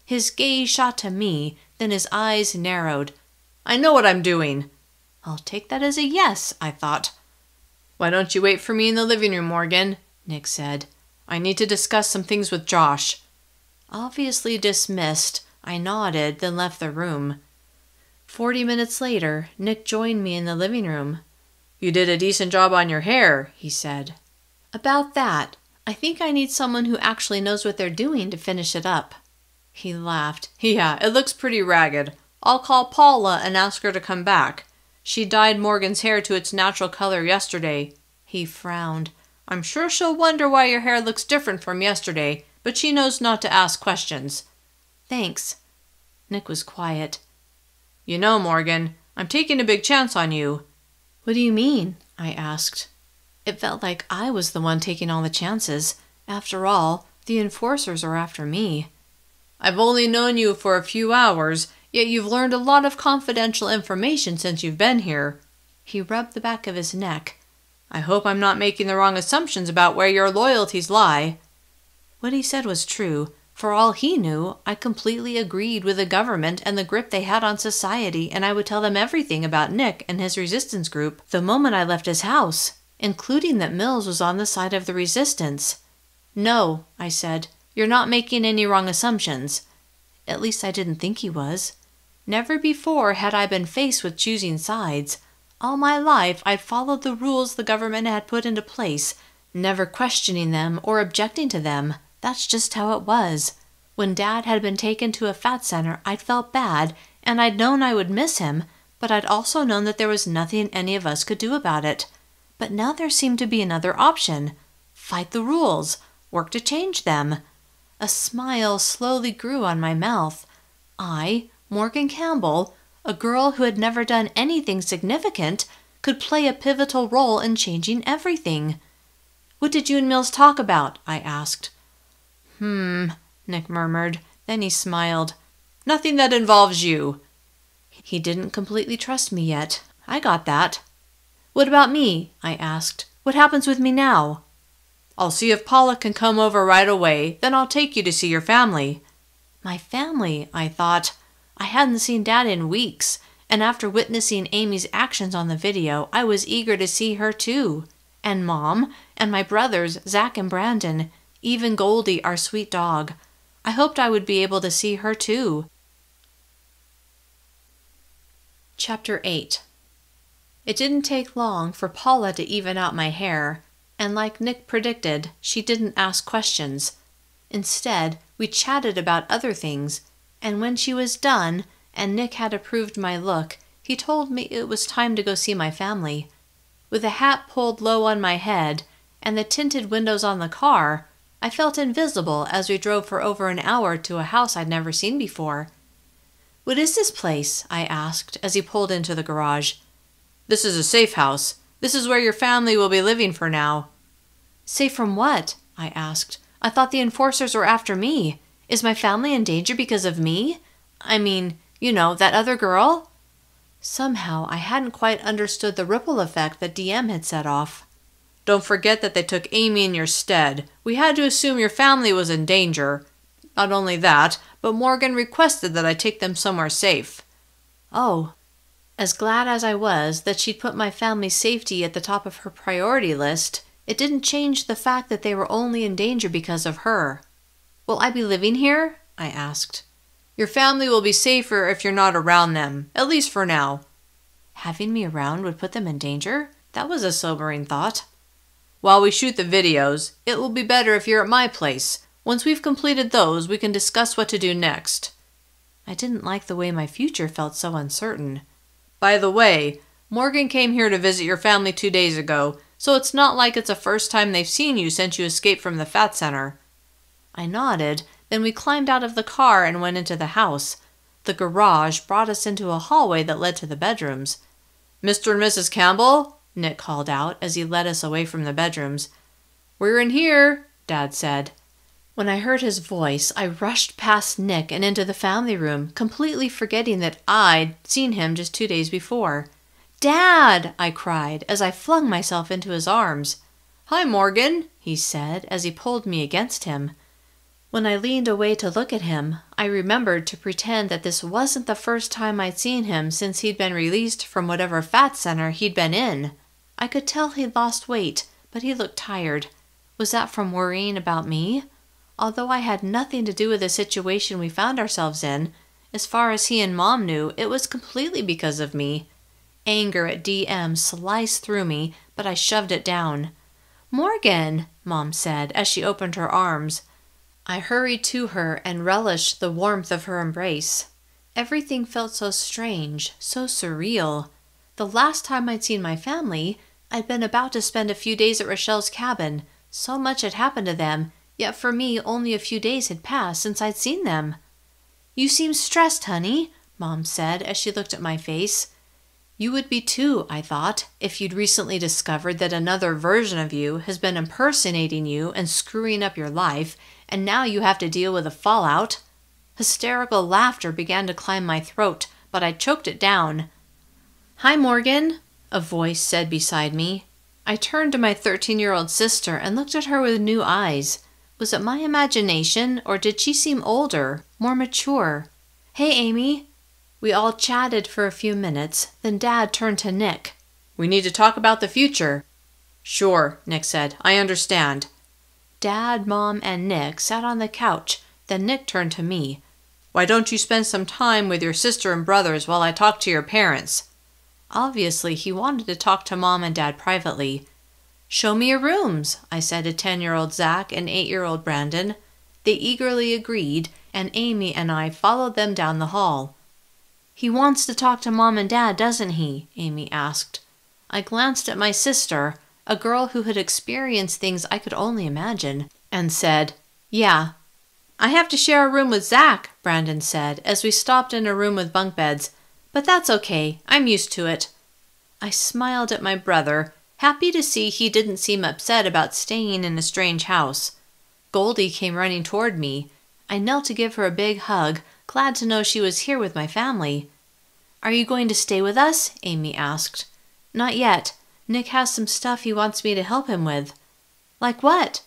His gaze shot to me, then his eyes narrowed. "I know what I'm doing." I'll take that as a yes, I thought. "Why don't you wait for me in the living room, Morgan?" Nick said. "I need to discuss some things with Josh." Obviously dismissed, I nodded, then left the room. Forty minutes later, Nick joined me in the living room. "You did a decent job on your hair," he said. "About that, I think I need someone who actually knows what they're doing to finish it up." He laughed. "Yeah, it looks pretty ragged. I'll call Paula and ask her to come back. She dyed Morgan's hair to its natural color yesterday." He frowned. "I'm sure she'll wonder why your hair looks different from yesterday, but she knows not to ask questions." "Thanks." Nick was quiet. "You know, Morgan, I'm taking a big chance on you." "What do you mean?" I asked. It felt like I was the one taking all the chances. After all, the Enforcers are after me. "I've only known you for a few hours, yet you've learned a lot of confidential information since you've been here." He rubbed the back of his neck. "I hope I'm not making the wrong assumptions about where your loyalties lie." What he said was true. For all he knew, I completely agreed with the government and the grip they had on society, and I would tell them everything about Nick and his resistance group the moment I left his house, including that Mills was on the side of the resistance. "No," I said, "you're not making any wrong assumptions." At least I didn't think he was. Never before had I been faced with choosing sides. All my life I'd followed the rules the government had put into place, never questioning them or objecting to them. That's just how it was. When Dad had been taken to a fat center, I'd felt bad, and I'd known I would miss him, but I'd also known that there was nothing any of us could do about it. But now there seemed to be another option. Fight the rules. Work to change them. A smile slowly grew on my mouth. I, Morgan Campbell, a girl who had never done anything significant, could play a pivotal role in changing everything. "What did you and Mills talk about?" I asked. "Hmm," Nick murmured. Then he smiled. "Nothing that involves you." He didn't completely trust me yet. I got that. "What about me?" I asked. "What happens with me now?" "I'll see if Paula can come over right away, then I'll take you to see your family." My family, I thought. I hadn't seen Dad in weeks, and after witnessing Amy's actions on the video, I was eager to see her too. And Mom, and my brothers, Zach and Brandon, even Goldie, our sweet dog. I hoped I would be able to see her too. Chapter eight. It didn't take long for Paula to even out my hair. And like Nick predicted, she didn't ask questions. Instead, we chatted about other things, and when she was done, and Nick had approved my look, he told me it was time to go see my family. With the hat pulled low on my head, and the tinted windows on the car, I felt invisible as we drove for over an hour to a house I'd never seen before. "What is this place?" I asked as he pulled into the garage. "This is a safe house. This is where your family will be living for now." "Safe from what?" I asked. "I thought the Enforcers were after me. Is my family in danger because of me? I mean, you know, that other girl?" Somehow, I hadn't quite understood the ripple effect that D M had set off. "Don't forget that they took Amy in your stead. We had to assume your family was in danger. Not only that, but Morgan requested that I take them somewhere safe." Oh. As glad as I was that she'd put my family's safety at the top of her priority list, it didn't change the fact that they were only in danger because of her. "Will I be living here?" I asked. "Your family will be safer if you're not around them, at least for now." Having me around would put them in danger? That was a sobering thought. "While we shoot the videos, it will be better if you're at my place. Once we've completed those, we can discuss what to do next." I didn't like the way my future felt so uncertain. "By the way, Morgan came here to visit your family two days ago, so it's not like it's the first time they've seen you since you escaped from the Fat Center." I nodded, then we climbed out of the car and went into the house. The garage brought us into a hallway that led to the bedrooms. "Mister and Missus Campbell," Nick called out as he led us away from the bedrooms. "We're in here," Dad said. When I heard his voice, I rushed past Nick and into the family room, completely forgetting that I'd seen him just two days before. "Dad!" I cried as I flung myself into his arms. "Hi, Morgan," he said as he pulled me against him. When I leaned away to look at him, I remembered to pretend that this wasn't the first time I'd seen him since he'd been released from whatever fat center he'd been in. I could tell he'd lost weight, but he looked tired. Was that from worrying about me? Although I had nothing to do with the situation we found ourselves in, as far as he and Mom knew, it was completely because of me. Anger at D M sliced through me, but I shoved it down. "Morgan," Mom said as she opened her arms. I hurried to her and relished the warmth of her embrace. Everything felt so strange, so surreal. The last time I'd seen my family, I'd been about to spend a few days at Rochelle's cabin. So much had happened to them, yet for me only a few days had passed since I'd seen them. "You seem stressed, honey," Mom said as she looked at my face. "You would be too," I thought, "if you'd recently discovered that another version of you has been impersonating you and screwing up your life, and now you have to deal with the fallout." Hysterical laughter began to climb my throat, but I choked it down. "Hi, Morgan," a voice said beside me. I turned to my thirteen-year-old sister and looked at her with new eyes. Was it my imagination, or did she seem older, more mature? "Hey, Amy." We all chatted for a few minutes, then Dad turned to Nick. "We need to talk about the future." "Sure," Nick said. "I understand." Dad, Mom, and Nick sat on the couch, then Nick turned to me. "Why don't you spend some time with your sister and brothers while I talk to your parents?" Obviously, he wanted to talk to Mom and Dad privately. "Show me your rooms," I said to ten-year-old Zach and eight-year-old Brandon. They eagerly agreed, and Amy and I followed them down the hall. "He wants to talk to Mom and Dad, doesn't he?" Amy asked. I glanced at my sister, a girl who had experienced things I could only imagine, and said, "Yeah." "I have to share a room with Zach," Brandon said, as we stopped in a room with bunk beds. "But that's okay. I'm used to it." I smiled at my brother, happy to see he didn't seem upset about staying in a strange house. Goldie came running toward me. I knelt to give her a big hug, glad to know she was here with my family. "Are you going to stay with us?" Amy asked. "Not yet. Nick has some stuff he wants me to help him with." "Like what?"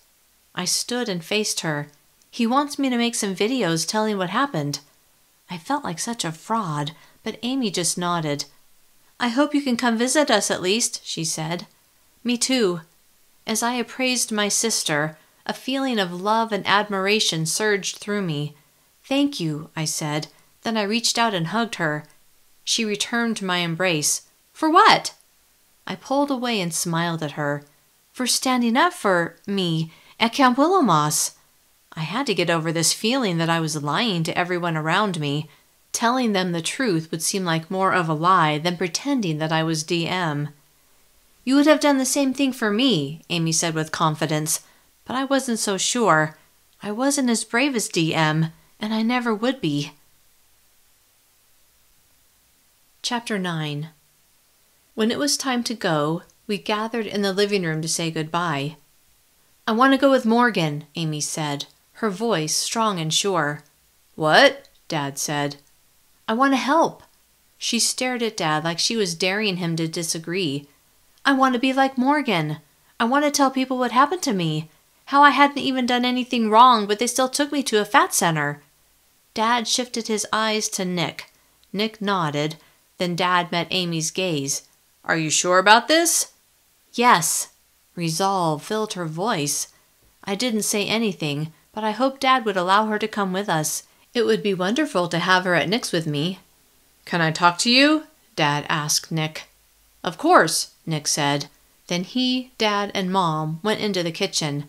I stood and faced her. "He wants me to make some videos telling what happened." I felt like such a fraud, but Amy just nodded. "I hope you can come visit us at least," she said. "Me too." As I appraised my sister, a feeling of love and admiration surged through me. "Thank you," I said. Then I reached out and hugged her. She returned my embrace. "For what?" I pulled away and smiled at her. "For standing up for me at Camp Willamos." I had to get over this feeling that I was lying to everyone around me. Telling them the truth would seem like more of a lie than pretending that I was D M. "You would have done the same thing for me," Amy said with confidence, but I wasn't so sure. I wasn't as brave as D M. And I never would be. Chapter nine. When it was time to go, we gathered in the living room to say goodbye. "I want to go with Morgan," Amy said, her voice strong and sure. "What?" Dad said. "I want to help." She stared at Dad like she was daring him to disagree. "I want to be like Morgan. I want to tell people what happened to me. How I hadn't even done anything wrong, but they still took me to a fat center." Dad shifted his eyes to Nick. Nick nodded. Then Dad met Amy's gaze. "Are you sure about this?" "Yes." Resolve filled her voice. I didn't say anything, but I hoped Dad would allow her to come with us. It would be wonderful to have her at Nick's with me. "Can I talk to you?" Dad asked Nick. "Of course," Nick said. Then he, Dad, and Mom went into the kitchen.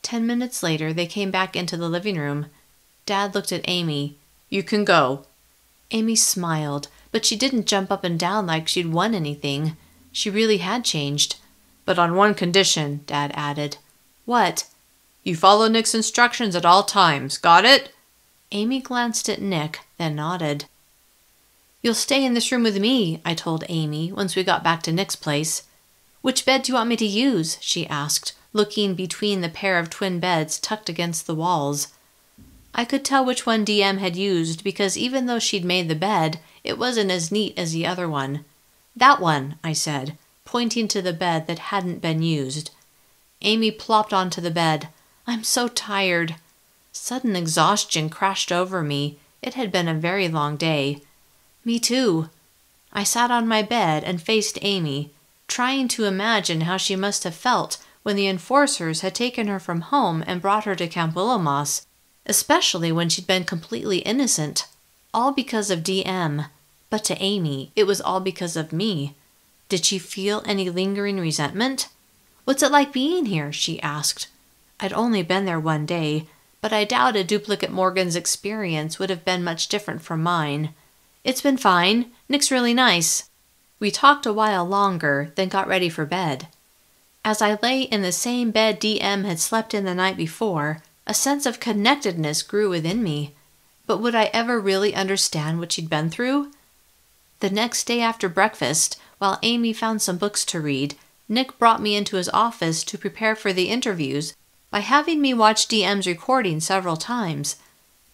Ten minutes later, they came back into the living room. Dad looked at Amy. "You can go." Amy smiled, but she didn't jump up and down like she'd won anything. She really had changed. "But on one condition," Dad added. "What?" "You follow Nick's instructions at all times. Got it?" Amy glanced at Nick, then nodded. "You'll stay in this room with me," I told Amy once we got back to Nick's place. "Which bed do you want me to use?" she asked, looking between the pair of twin beds tucked against the walls. I could tell which one D M had used because even though she'd made the bed, it wasn't as neat as the other one. "That one," I said, pointing to the bed that hadn't been used. Amy plopped onto the bed. "I'm so tired." Sudden exhaustion crashed over me. It had been a very long day. "Me too." I sat on my bed and faced Amy, trying to imagine how she must have felt when the enforcers had taken her from home and brought her to Camp Willamos, especially when she'd been completely innocent, all because of D M. But to Amy, it was all because of me. Did she feel any lingering resentment? "What's it like being here?" she asked. I'd only been there one day, but I doubted Duplicate Morgan's experience would have been much different from mine. "It's been fine. Nick's really nice." We talked a while longer, then got ready for bed. As I lay in the same bed D M had slept in the night before, a sense of connectedness grew within me. But would I ever really understand what she'd been through? The next day after breakfast, while Amy found some books to read, Nick brought me into his office to prepare for the interviews by having me watch D M's recording several times.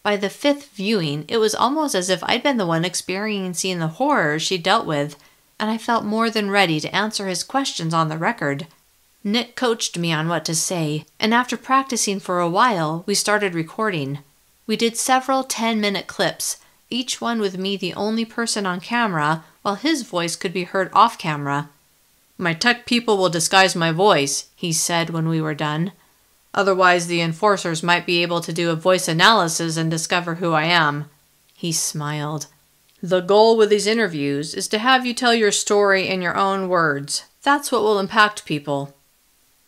By the fifth viewing, it was almost as if I'd been the one experiencing the horror she dealt with, and I felt more than ready to answer his questions on the record. Nick coached me on what to say, and after practicing for a while, we started recording. We did several ten-minute clips, each one with me the only person on camera, while his voice could be heard off-camera. "My tech people will disguise my voice," he said when we were done. "Otherwise, the enforcers might be able to do a voice analysis and discover who I am." He smiled. "The goal with these interviews is to have you tell your story in your own words. That's what will impact people."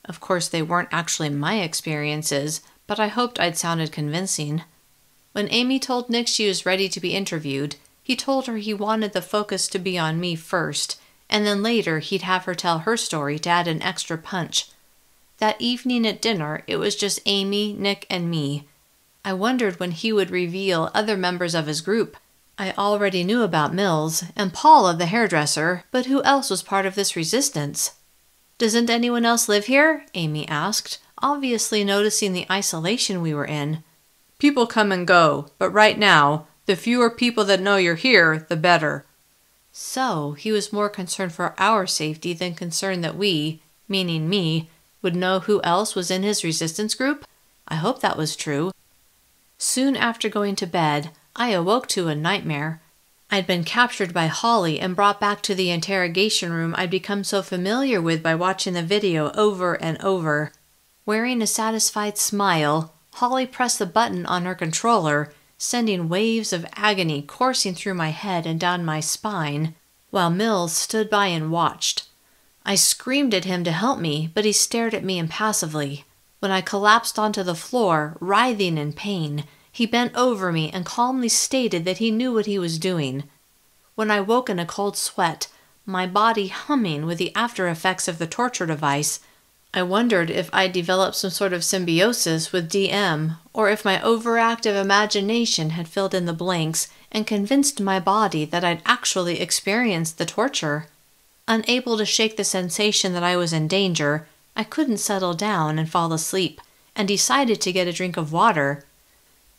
Of course, they weren't actually my experiences, but I hoped I'd sounded convincing. When Amy told Nick she was ready to be interviewed, he told her he wanted the focus to be on me first, and then later he'd have her tell her story to add an extra punch. That evening at dinner, it was just Amy, Nick, and me. I wondered when he would reveal other members of his group. I already knew about Mills and Paula the hairdresser, but who else was part of this resistance? "Doesn't anyone else live here?" Amy asked, obviously noticing the isolation we were in. "People come and go, but right now, the fewer people that know you're here, the better." So he was more concerned for our safety than concerned that we, meaning me, would know who else was in his resistance group? I hope that was true. Soon after going to bed, I awoke to a nightmare. I'd been captured by Holly and brought back to the interrogation room I'd become so familiar with by watching the video over and over. Wearing a satisfied smile, Holly pressed the button on her controller, sending waves of agony coursing through my head and down my spine, while Mills stood by and watched. I screamed at him to help me, but he stared at me impassively. When I collapsed onto the floor, writhing in pain, he bent over me and calmly stated that he knew what he was doing. When I woke in a cold sweat, my body humming with the after effects of the torture device, I wondered if I developed some sort of symbiosis with D M, or if my overactive imagination had filled in the blanks and convinced my body that I'd actually experienced the torture. Unable to shake the sensation that I was in danger, I couldn't settle down and fall asleep, and decided to get a drink of water.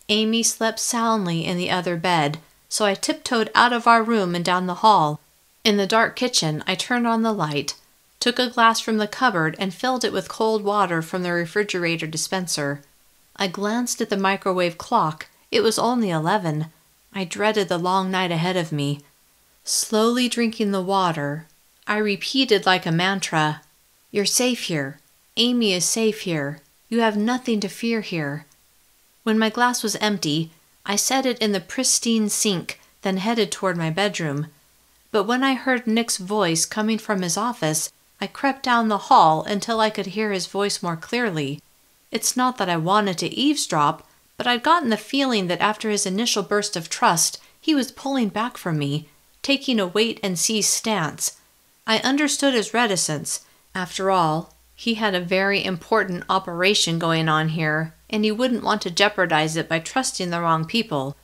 Amy slept soundly in the other bed, so I tiptoed out of our room and down the hall. In the dark kitchen, I turned on the light, took a glass from the cupboard, and filled it with cold water from the refrigerator dispenser. I glanced at the microwave clock. It was only eleven. I dreaded the long night ahead of me. Slowly drinking the water, I repeated like a mantra, "You're safe here. Amy is safe here. You have nothing to fear here." When my glass was empty, I set it in the pristine sink, then headed toward my bedroom. But when I heard Nick's voice coming from his office, I crept down the hall until I could hear his voice more clearly. It's not that I wanted to eavesdrop, but I'd gotten the feeling that after his initial burst of trust, he was pulling back from me, taking a wait-and-see stance. I understood his reticence. After all, he had a very important operation going on here, and he wouldn't want to jeopardize it by trusting the wrong people.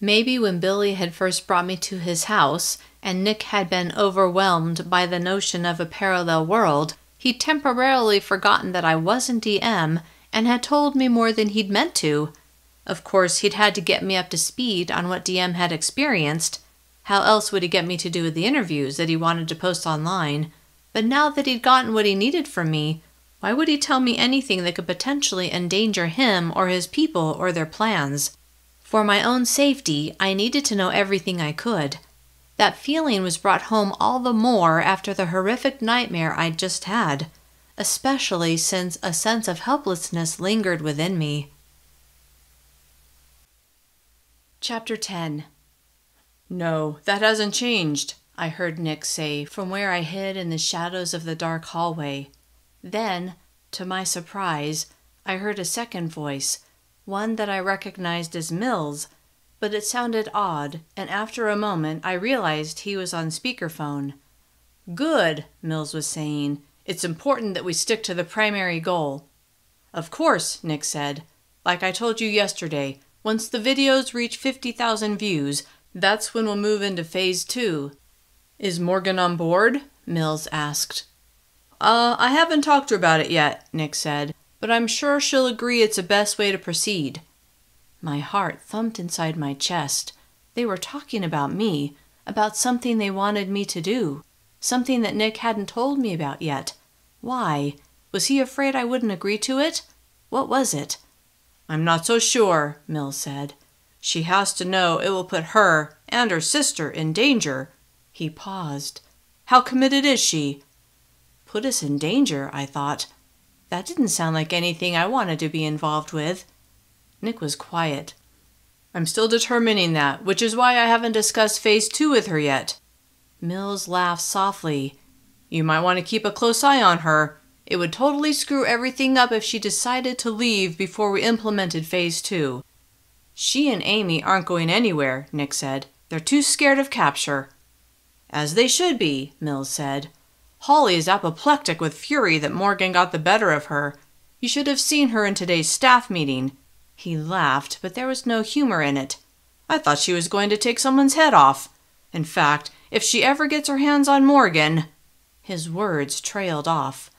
Maybe when Billy had first brought me to his house, and Nick had been overwhelmed by the notion of a parallel world, He'd temporarily forgotten that I wasn't D M and had told me more than he'd meant to. Of course, he'd had to get me up to speed on what D M had experienced. How else would he get me to do the interviews that he wanted to post online? But now that he'd gotten what he needed from me, why would he tell me anything that could potentially endanger him or his people or their plans? For my own safety, I needed to know everything I could. That feeling was brought home all the more after the horrific nightmare I'd just had, especially since a sense of helplessness lingered within me. Chapter ten. "No, that hasn't changed," I heard Nick say from where I hid in the shadows of the dark hallway. Then, to my surprise, I heard a second voice, one that I recognized as Mills, but it sounded odd, and after a moment I realized he was on speakerphone. "Good," Mills was saying. "It's important that we stick to the primary goal." "Of course," Nick said. "Like I told you yesterday, once the videos reach fifty thousand views, that's when we'll move into phase two." "Is Morgan on board?" Mills asked. Uh, I haven't talked to her about it yet," Nick said, "but I'm sure she'll agree it's the best way to proceed." My heart thumped inside my chest. They were talking about me, about something they wanted me to do, something that Nick hadn't told me about yet. Why? Was he afraid I wouldn't agree to it? What was it? "I'm not so sure," Mills said. "She has to know it will put her and her sister in danger." He paused. "How committed is she?" Put us in danger, I thought. That didn't sound like anything I wanted to be involved with. Nick was quiet. "I'm still determining that, which is why I haven't discussed phase two with her yet." Mills laughed softly. "You might want to keep a close eye on her. It would totally screw everything up if she decided to leave before we implemented phase two." "She and Amy aren't going anywhere," Nick said. "They're too scared of capture." "As they should be," Mills said. "Holly is apoplectic with fury that Morgan got the better of her. You should have seen her in today's staff meeting." He laughed, but there was no humor in it. "I thought she was going to take someone's head off. In fact, if she ever gets her hands on Morgan..." His words trailed off.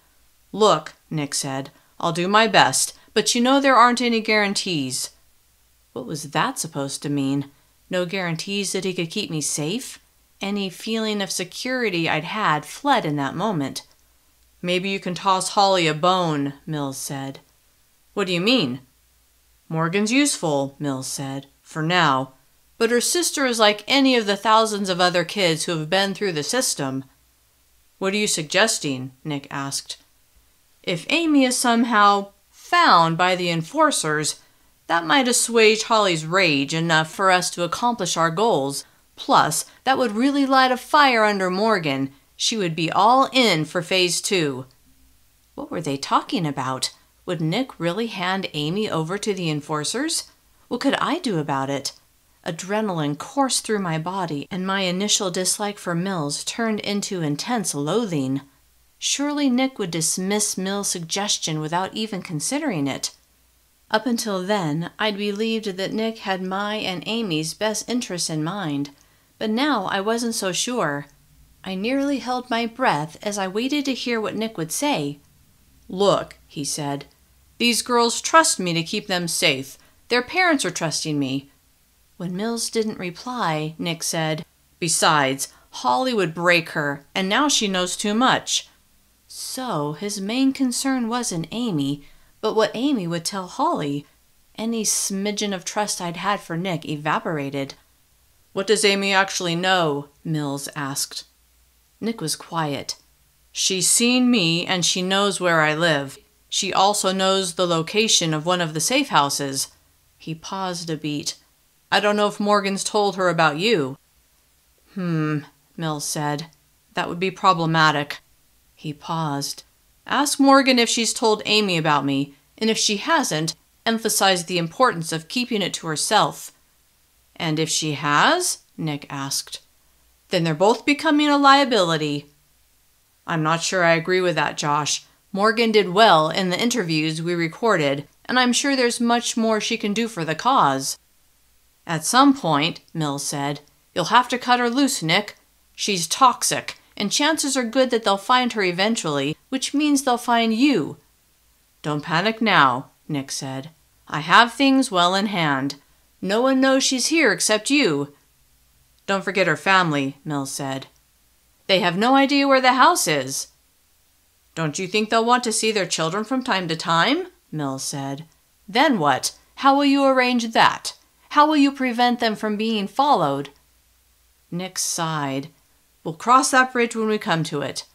"Look," Nick said, "I'll do my best, but you know there aren't any guarantees." What was that supposed to mean? No guarantees that he could keep me safe? Any feeling of security I'd had fled in that moment. "Maybe you can toss Holly a bone," Mills said. "What do you mean?" "Morgan's useful," Mills said, "for now. But her sister is like any of the thousands of other kids who have been through the system." "What are you suggesting?" Nick asked. "If Amy is somehow found by the Enforcers, that might assuage Holly's rage enough for us to accomplish our goals. Plus, that would really light a fire under Morgan. She would be all in for phase two." What were they talking about? Would Nick really hand Amy over to the Enforcers? What could I do about it? Adrenaline coursed through my body, and my initial dislike for Mills turned into intense loathing. Surely Nick would dismiss Mills' suggestion without even considering it. Up until then, I'd believed that Nick had my and Amy's best interests in mind, but now I wasn't so sure. I nearly held my breath as I waited to hear what Nick would say. "Look," he said, "these girls trust me to keep them safe. Their parents are trusting me." When Mills didn't reply, Nick said, "Besides, Holly would break her, and now she knows too much." So his main concern wasn't Amy, but what Amy would tell Holly. Any smidgen of trust I'd had for Nick evaporated. "What does Amy actually know?" Mills asked. Nick was quiet. "She's seen me, and she knows where I live. She also knows the location of one of the safe houses." He paused a beat. "I don't know if Morgan's told her about you." Hmm, Mills said. "That would be problematic." He paused. "Ask Morgan if she's told Amy about me, and if she hasn't, emphasize the importance of keeping it to herself." "And if she has?" Nick asked. "Then they're both becoming a liability." "I'm not sure I agree with that, Josh. Morgan did well in the interviews we recorded, and I'm sure there's much more she can do for the cause." "At some point," Mills said, "you'll have to cut her loose, Nick. She's toxic, and chances are good that they'll find her eventually, which means they'll find you. Don't panic now, Nick said. I have things well in hand. No one knows she's here except you. Don't forget her family, Mills said. They have no idea where the house is. Don't you think they'll want to see their children from time to time? Mills said. Then what? How will you arrange that? How will you prevent them from being followed? Nick sighed. We'll cross that bridge when we come to it.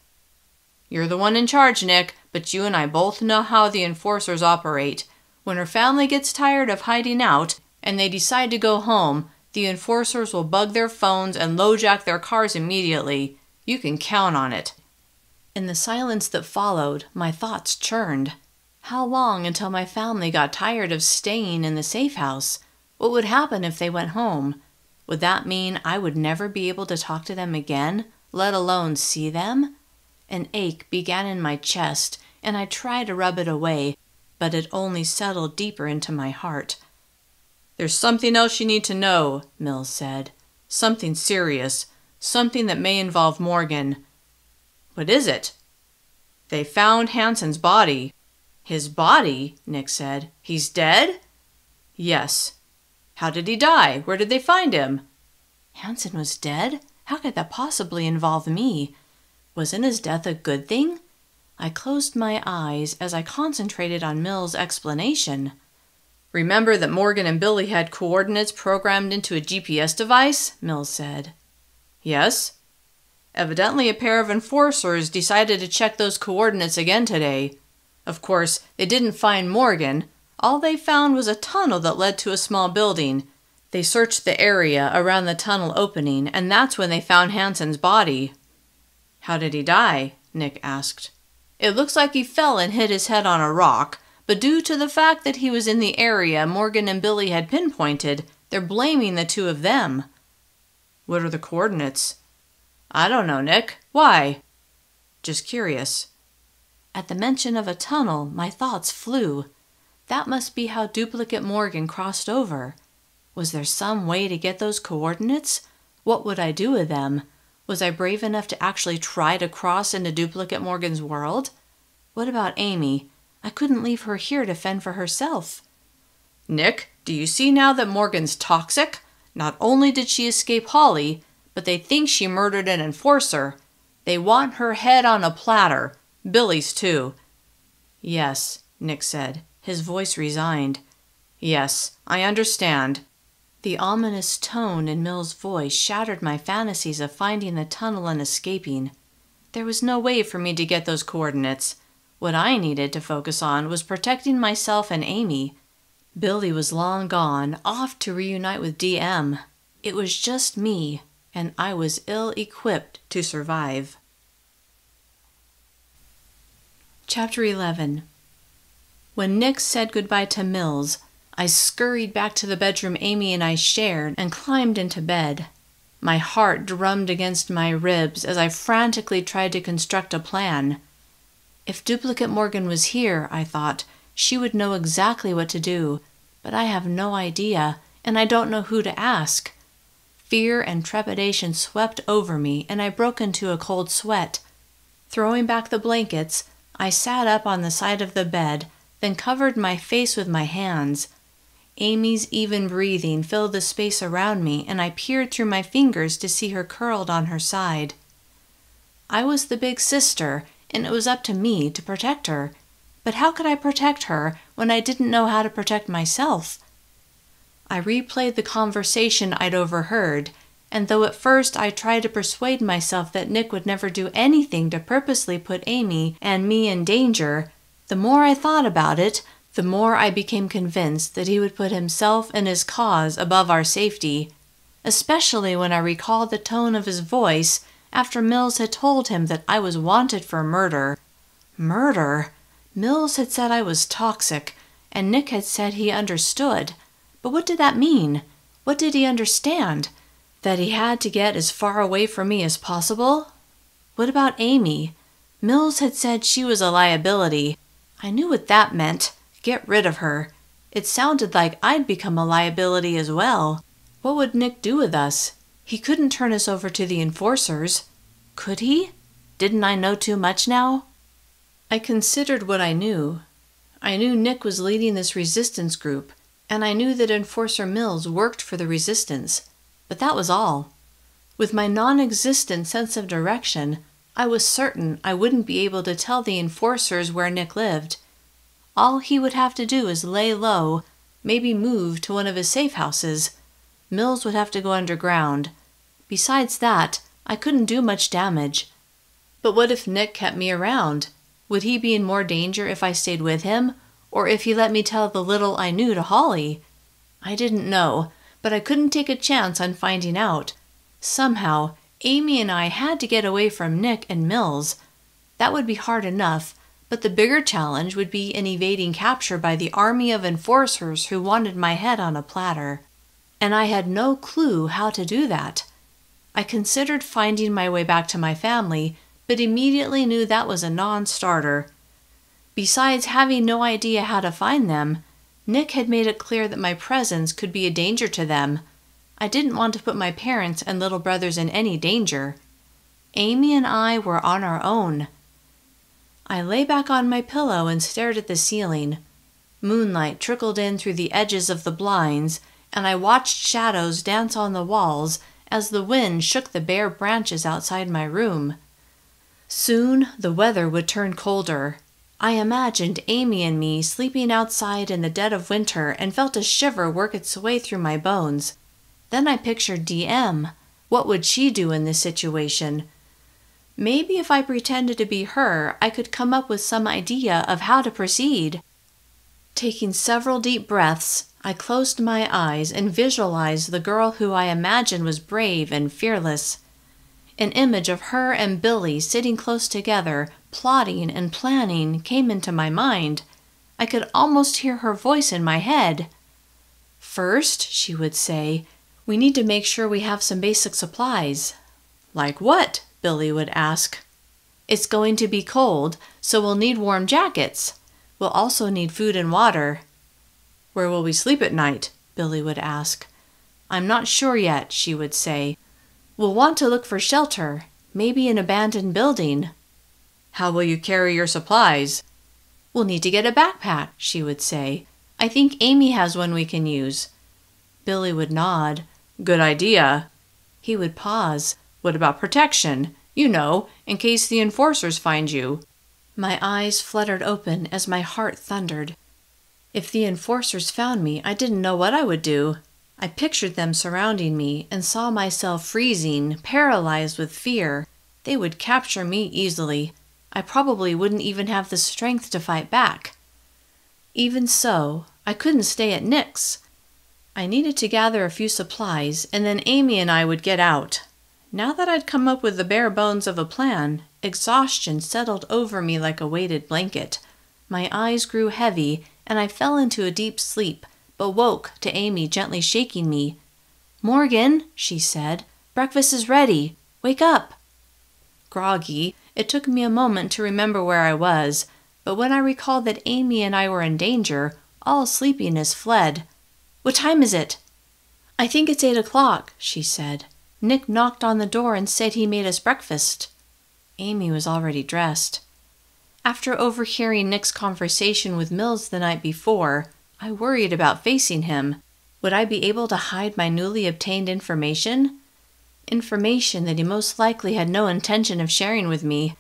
You're the one in charge, Nick, but you and I both know how the enforcers operate. When her family gets tired of hiding out and they decide to go home, the enforcers will bug their phones and LoJack their cars immediately. You can count on it. In the silence that followed, my thoughts churned. How long until my family got tired of staying in the safe house? What would happen if they went home? Would that mean I would never be able to talk to them again, let alone see them? An ache began in my chest, and I tried to rub it away, but it only settled deeper into my heart. There's something else you need to know, Mills said. Something serious. Something that may involve Morgan. What is it? They found Hansen's body. His body? Nick said. He's dead? Yes. How did he die? Where did they find him? Hansen was dead? How could that possibly involve me? Wasn't his death a good thing? I closed my eyes as I concentrated on Mills' explanation. Remember that Morgan and Billy had coordinates programmed into a G P S device? Mills said. Yes. Evidently, a pair of enforcers decided to check those coordinates again today. Of course, they didn't find Morgan. All they found was a tunnel that led to a small building. They searched the area around the tunnel opening, and that's when they found Hansen's body. How did he die? Nick asked. It looks like he fell and hit his head on a rock, but due to the fact that he was in the area Morgan and Billy had pinpointed, they're blaming the two of them. What are the coordinates? I don't know, Nick. Why? Just curious. At the mention of a tunnel, my thoughts flew. That must be how duplicate Morgan crossed over. Was there some way to get those coordinates? What would I do with them? Was I brave enough to actually try to cross into duplicate Morgan's world? What about Amy? I couldn't leave her here to fend for herself. Nick, do you see now that Morgan's toxic? Not only did she escape Holly, but they think she murdered an enforcer. They want her head on a platter. Billy's too. Yes, Nick said, his voice resigned. Yes, I understand. The ominous tone in Mill's voice shattered my fantasies of finding the tunnel and escaping. There was no way for me to get those coordinates. What I needed to focus on was protecting myself and Amy. Billy was long gone, off to reunite with D M. It was just me, and I was ill-equipped to survive. Chapter eleven. When Nick said goodbye to Mills, I scurried back to the bedroom Amy and I shared and climbed into bed. My heart drummed against my ribs as I frantically tried to construct a plan. If duplicate Morgan was here, I thought, she would know exactly what to do, but I have no idea, and I don't know who to ask. Fear and trepidation swept over me, and I broke into a cold sweat. Throwing back the blankets, I sat up on the side of the bed, then covered my face with my hands. Amy's even breathing filled the space around me, and I peered through my fingers to see her curled on her side. I was the big sister, and it was up to me to protect her. But how could I protect her when I didn't know how to protect myself? I replayed the conversation I'd overheard, and though at first I tried to persuade myself that Nick would never do anything to purposely put Amy and me in danger, the more I thought about it, the more I became convinced that he would put himself and his cause above our safety, especially when I recalled the tone of his voice after Mills had told him that I was wanted for murder. Murder? Mills had said I was toxic, and Nick had said he understood. But what did that mean? What did he understand? That he had to get as far away from me as possible? What about Amy? Mills had said she was a liability. I knew what that meant. Get rid of her. It sounded like I'd become a liability as well. What would Nick do with us? He couldn't turn us over to the enforcers. Could he? Didn't I know too much now? I considered what I knew. I knew Nick was leading this resistance group, and I knew that Enforcer Mills worked for the resistance, but that was all. With my non-existent sense of direction, I was certain I wouldn't be able to tell the Enforcers where Nick lived. All he would have to do is lay low, maybe move to one of his safe houses. Mills would have to go underground. Besides that, I couldn't do much damage. But what if Nick kept me around? Would he be in more danger if I stayed with him, or if he let me tell the little I knew to Holly? I didn't know, but I couldn't take a chance on finding out. Somehow, Amy and I had to get away from Nick and Mills. That would be hard enough, but the bigger challenge would be in evading capture by the army of enforcers who wanted my head on a platter. And I had no clue how to do that. I considered finding my way back to my family, but immediately knew that was a non-starter. Besides having no idea how to find them, Nick had made it clear that my presence could be a danger to them. I didn't want to put my parents and little brothers in any danger. Amy and I were on our own. I lay back on my pillow and stared at the ceiling. Moonlight trickled in through the edges of the blinds, and I watched shadows dance on the walls as the wind shook the bare branches outside my room. Soon the weather would turn colder. I imagined Amy and me sleeping outside in the dead of winter and felt a shiver work its way through my bones. Then I pictured D M. What would she do in this situation? Maybe if I pretended to be her, I could come up with some idea of how to proceed. Taking several deep breaths, I closed my eyes and visualized the girl who I imagined was brave and fearless. An image of her and Billy sitting close together, plotting and planning, came into my mind. I could almost hear her voice in my head. "First," she would say, "we need to make sure we have some basic supplies." "Like what?" Billy would ask. "It's going to be cold, so we'll need warm jackets. We'll also need food and water." "Where will we sleep at night?" Billy would ask. "I'm not sure yet," she would say. "We'll want to look for shelter, maybe an abandoned building." "How will you carry your supplies?" "We'll need to get a backpack," she would say. "I think Amy has one we can use." Billy would nod. "Good idea." He would pause. "What about protection? You know, in case the enforcers find you." My eyes fluttered open as my heart thundered. If the enforcers found me, I didn't know what I would do. I pictured them surrounding me and saw myself freezing, paralyzed with fear. They would capture me easily. I probably wouldn't even have the strength to fight back. Even so, I couldn't stay at Nick's. I needed to gather a few supplies, and then Amy and I would get out. Now that I'd come up with the bare bones of a plan, exhaustion settled over me like a weighted blanket. My eyes grew heavy, and I fell into a deep sleep, but woke to Amy gently shaking me. "Morgan," she said, "breakfast is ready. Wake up." Groggy, it took me a moment to remember where I was, but when I recalled that Amy and I were in danger, all sleepiness fled. "What time is it?" "I think it's eight o'clock," she said. "Nick knocked on the door and said he made us breakfast." Amy was already dressed. After overhearing Nick's conversation with Mills the night before, I worried about facing him. Would I be able to hide my newly obtained information? Information that he most likely had no intention of sharing with me.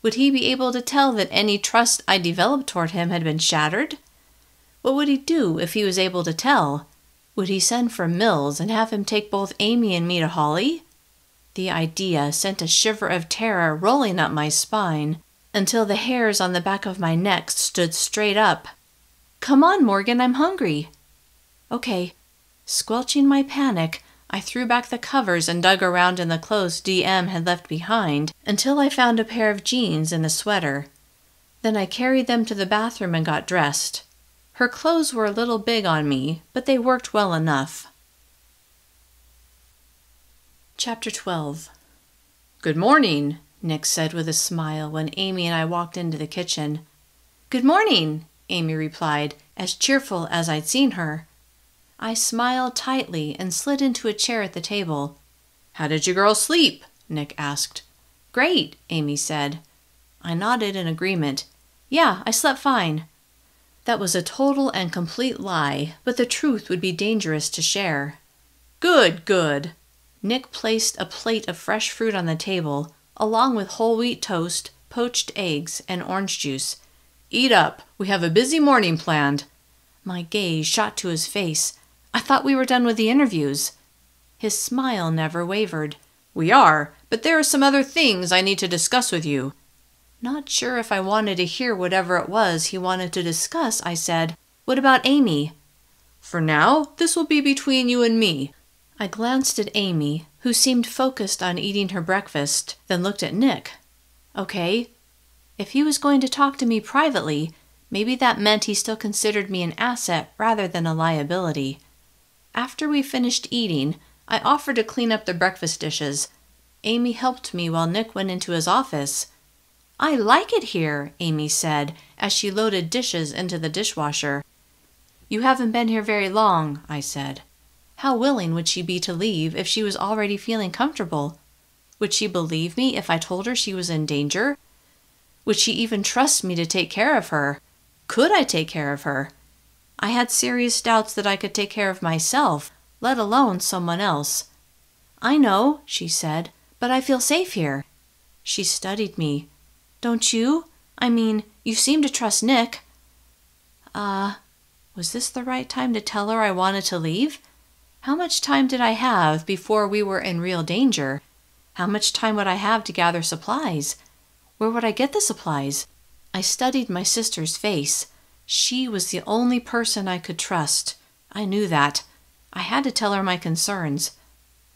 Would he be able to tell that any trust I developed toward him had been shattered? What would he do if he was able to tell? Would he send for Mills and have him take both Amy and me to Holly? The idea sent a shiver of terror rolling up my spine until the hairs on the back of my neck stood straight up. "Come on, Morgan, I'm hungry." "Okay." Squelching my panic, I threw back the covers and dug around in the clothes D M had left behind until I found a pair of jeans and a sweater. Then I carried them to the bathroom and got dressed. Her clothes were a little big on me, but they worked well enough. Chapter twelve. "Good morning," Nick said with a smile when Amy and I walked into the kitchen. "Good morning," Amy replied, as cheerful as I'd seen her. I smiled tightly and slid into a chair at the table. "How did you girls sleep?" Nick asked. "Great," Amy said. I nodded in agreement. Yeah, I slept fine. That was a total and complete lie, but the truth would be dangerous to share. Good, good. Nick placed a plate of fresh fruit on the table, along with whole wheat toast, poached eggs, and orange juice. Eat up. We have a busy morning planned. My gaze shot to his face. I thought we were done with the interviews. His smile never wavered. We are, but there are some other things I need to discuss with you. Not sure if I wanted to hear whatever it was he wanted to discuss, I said. What about Amy? For now, this will be between you and me. I glanced at Amy, who seemed focused on eating her breakfast, then looked at Nick. Okay, if he was going to talk to me privately, maybe that meant he still considered me an asset rather than a liability. After we finished eating, I offered to clean up the breakfast dishes. Amy helped me while Nick went into his office. I like it here, Amy said, as she loaded dishes into the dishwasher. You haven't been here very long, I said. How willing would she be to leave if she was already feeling comfortable? Would she believe me if I told her she was in danger? Would she even trust me to take care of her? Could I take care of her? I had serious doubts that I could take care of myself, let alone someone else. I know, she said, but I feel safe here. She studied me. Don't you? I mean, you seem to trust Nick. Uh, was this the right time to tell her I wanted to leave? How much time did I have before we were in real danger? How much time would I have to gather supplies? Where would I get the supplies? I studied my sister's face. She was the only person I could trust. I knew that. I had to tell her my concerns.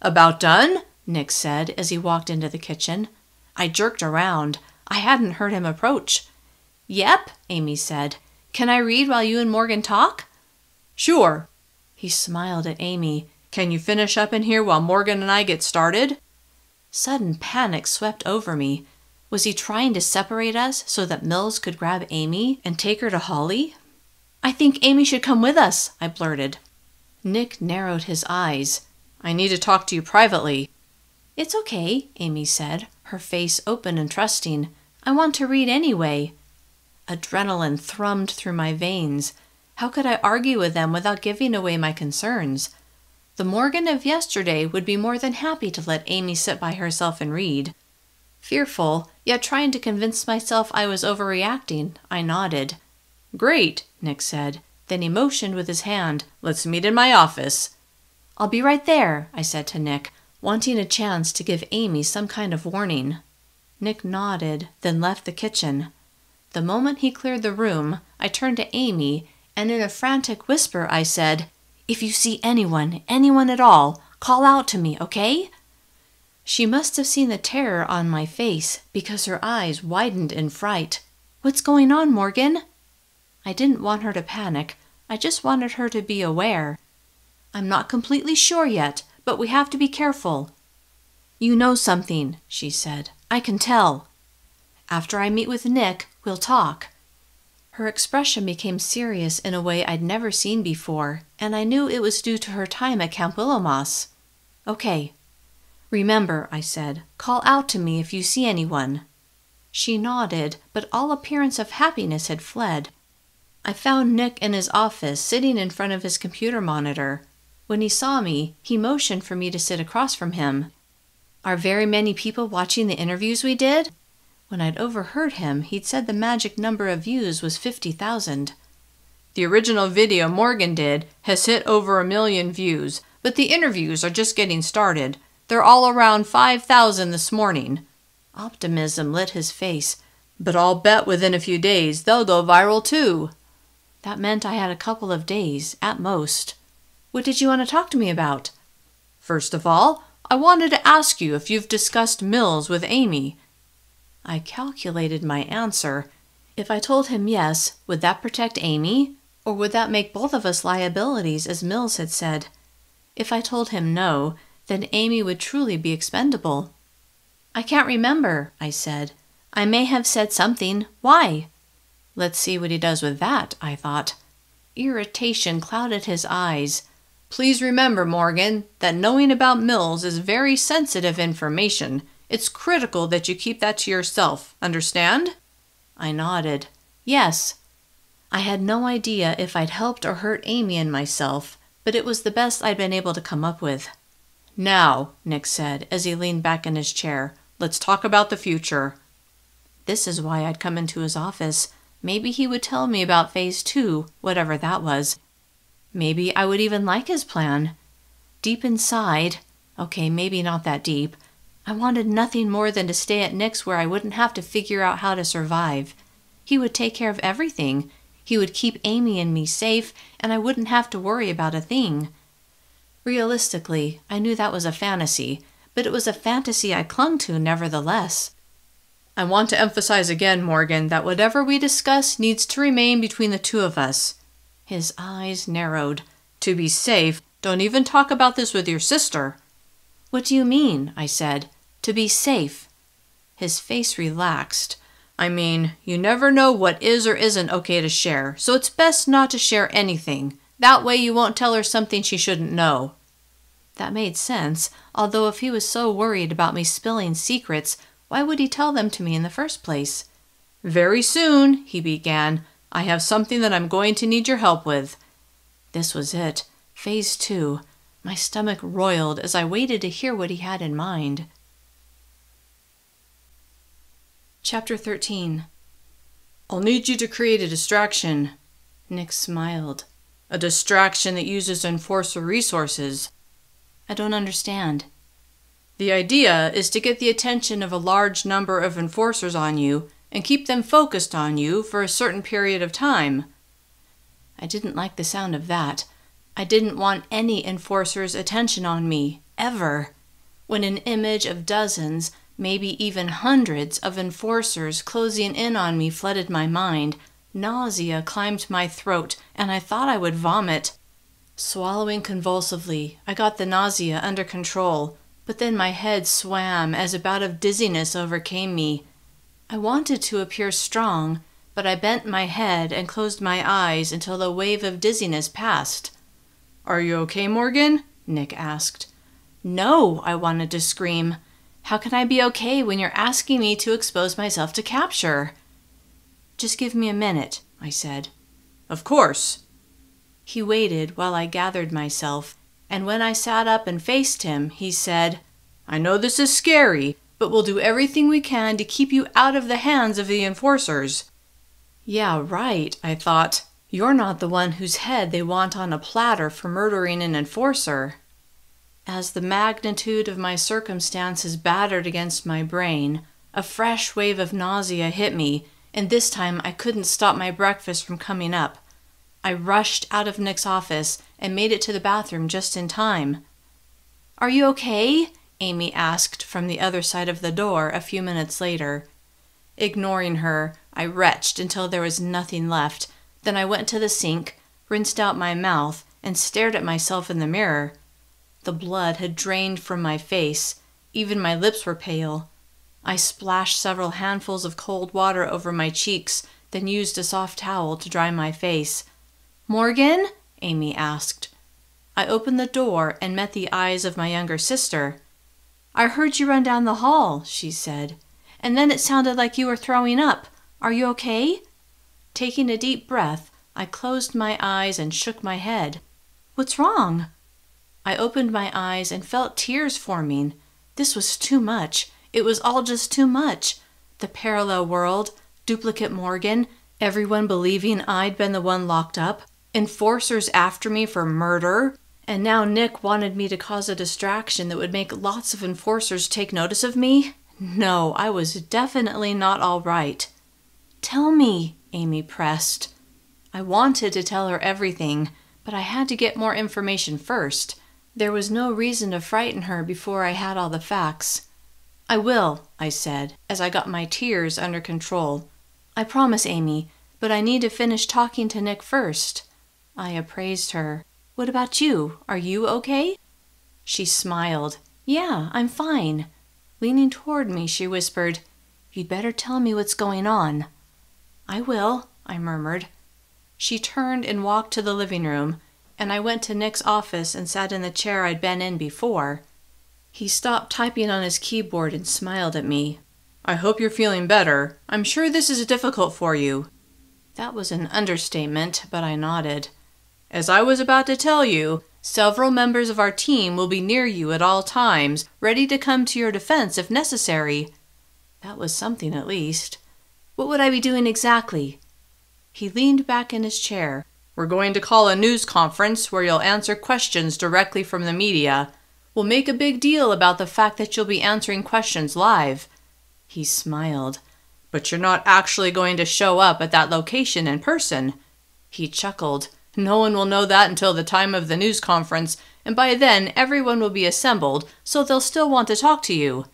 About done? Nick said as he walked into the kitchen. I jerked around. I hadn't heard him approach. Yep, Amy said. Can I read while you and Morgan talk? Sure. He smiled at Amy. Can you finish up in here while Morgan and I get started? Sudden panic swept over me. Was he trying to separate us so that Mills could grab Amy and take her to Holly? I think Amy should come with us, I blurted. Nick narrowed his eyes. I need to talk to you privately. It's okay, Amy said, her face open and trusting. I want to read anyway. Adrenaline thrummed through my veins. How could I argue with them without giving away my concerns? The Morgan of yesterday would be more than happy to let Amy sit by herself and read. Fearful, yet trying to convince myself I was overreacting, I nodded. Great, Nick said. Then he motioned with his hand. Let's meet in my office. I'll be right there, I said to Nick, wanting a chance to give Amy some kind of warning. Nick nodded, then left the kitchen. The moment he cleared the room, I turned to Amy, and in a frantic whisper I said, If you see anyone, anyone at all, call out to me, okay? She must have seen the terror on my face, because her eyes widened in fright. What's going on, Morgan? I didn't want her to panic. I just wanted her to be aware. I'm not completely sure yet, but we have to be careful. You know something, she said. I can tell. After I meet with Nick, we'll talk. Her expression became serious in a way I'd never seen before, and I knew it was due to her time at Camp Willamos. Okay. Remember, I said, call out to me if you see anyone. She nodded, but all appearance of happiness had fled. I found Nick in his office, sitting in front of his computer monitor. When he saw me, he motioned for me to sit across from him. Are very many people watching the interviews we did? When I'd overheard him, he'd said the magic number of views was fifty thousand. The original video Morgan did has hit over a million views, but the interviews are just getting started. They're all around five thousand this morning. Optimism lit his face. But I'll bet within a few days they'll go viral too. That meant I had a couple of days, at most. What did you want to talk to me about? First of all, I wanted to ask you if you've discussed Mills with Amy. I calculated my answer. If I told him yes, would that protect Amy? Or would that make both of us liabilities, as Mills had said? If I told him no, then Amy would truly be expendable. I can't remember, I said. I may have said something. Why? Let's see what he does with that, I thought. Irritation clouded his eyes. Please remember, Morgan, that knowing about Mills is very sensitive information. It's critical that you keep that to yourself, understand? I nodded. Yes. I had no idea if I'd helped or hurt Amy and myself, but it was the best I'd been able to come up with. Now, Nick said, as he leaned back in his chair, let's talk about the future. This is why I'd come into his office. Maybe he would tell me about phase two, whatever that was. Maybe I would even like his plan. Deep inside, okay, maybe not that deep, I wanted nothing more than to stay at Nick's where I wouldn't have to figure out how to survive. He would take care of everything. He would keep Amy and me safe, and I wouldn't have to worry about a thing. Realistically, I knew that was a fantasy, but it was a fantasy I clung to nevertheless. I want to emphasize again, Morgan, that whatever we discuss needs to remain between the two of us. His eyes narrowed. To be safe, don't even talk about this with your sister. What do you mean? I said. To be safe. His face relaxed. I mean, you never know what is or isn't okay to share, so it's best not to share anything. That way you won't tell her something she shouldn't know. That made sense, although if he was so worried about me spilling secrets, why would he tell them to me in the first place? Very soon, he began, I have something that I'm going to need your help with. This was it. Phase two. My stomach roiled as I waited to hear what he had in mind. Chapter thirteen. I'll need you to create a distraction. Nick smiled. A distraction that uses enforcer resources. I don't understand. The idea is to get the attention of a large number of enforcers on you and keep them focused on you for a certain period of time. I didn't like the sound of that. I didn't want any enforcer's attention on me, ever. When an image of dozens, maybe even hundreds of enforcers closing in on me flooded my mind, nausea climbed my throat and I thought I would vomit. Swallowing convulsively, I got the nausea under control. But then my head swam as a bout of dizziness overcame me. I wanted to appear strong, but I bent my head and closed my eyes until the wave of dizziness passed. Are you okay, Morgan? Nick asked. No, I wanted to scream. How can I be okay when you're asking me to expose myself to capture? Just give me a minute, I said. Of course. He waited while I gathered myself. And when I sat up and faced him, he said, I know this is scary, but we'll do everything we can to keep you out of the hands of the enforcers. Yeah, right, I thought. You're not the one whose head they want on a platter for murdering an enforcer. As the magnitude of my circumstances battered against my brain, a fresh wave of nausea hit me, and this time I couldn't stop my breakfast from coming up. I rushed out of Nick's office and made it to the bathroom just in time. Are you okay? Amy asked from the other side of the door a few minutes later. Ignoring her, I retched until there was nothing left. Then I went to the sink, rinsed out my mouth, and stared at myself in the mirror. The blood had drained from my face. Even my lips were pale. I splashed several handfuls of cold water over my cheeks, then used a soft towel to dry my face. Morgan? Amy asked. I opened the door and met the eyes of my younger sister. I heard you run down the hall, she said, and then it sounded like you were throwing up. Are you okay? Taking a deep breath, I closed my eyes and shook my head. What's wrong? I opened my eyes and felt tears forming. This was too much. It was all just too much. The parallel world, duplicate Morgan, everyone believing I'd been the one locked up, enforcers after me for murder, and now Nick wanted me to cause a distraction that would make lots of enforcers take notice of me? No, I was definitely not all right. Tell me, Amy pressed. I wanted to tell her everything, but I had to get more information first. There was no reason to frighten her before I had all the facts. I will, I said, as I got my tears under control. I promise, Amy, but I need to finish talking to Nick first. I appraised her. What about you? Are you okay? She smiled. Yeah, I'm fine. Leaning toward me, she whispered, You'd better tell me what's going on. I will, I murmured. She turned and walked to the living room, and I went to Nick's office and sat in the chair I'd been in before. He stopped typing on his keyboard and smiled at me. I hope you're feeling better. I'm sure this is difficult for you. That was an understatement, but I nodded. As I was about to tell you, several members of our team will be near you at all times, ready to come to your defense if necessary. That was something, at least. What would I be doing exactly? He leaned back in his chair. We're going to call a news conference where you'll answer questions directly from the media. We'll make a big deal about the fact that you'll be answering questions live. He smiled. But you're not actually going to show up at that location in person. He chuckled. No one will know that until the time of the news conference, and by then everyone will be assembled, so they'll still want to talk to you.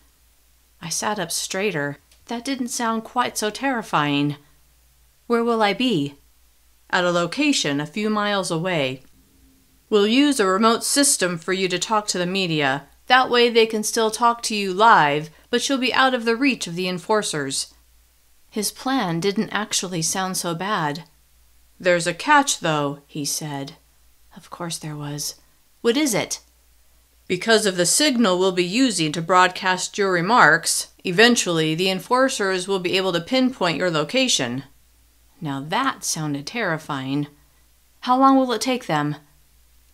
I sat up straighter. That didn't sound quite so terrifying. Where will I be? At a location a few miles away. We'll use a remote system for you to talk to the media. That way they can still talk to you live, but you'll be out of the reach of the enforcers. His plan didn't actually sound so bad. There's a catch, though, he said. Of course there was. What is it? Because of the signal we'll be using to broadcast your remarks, eventually the enforcers will be able to pinpoint your location. Now that sounded terrifying. How long will it take them?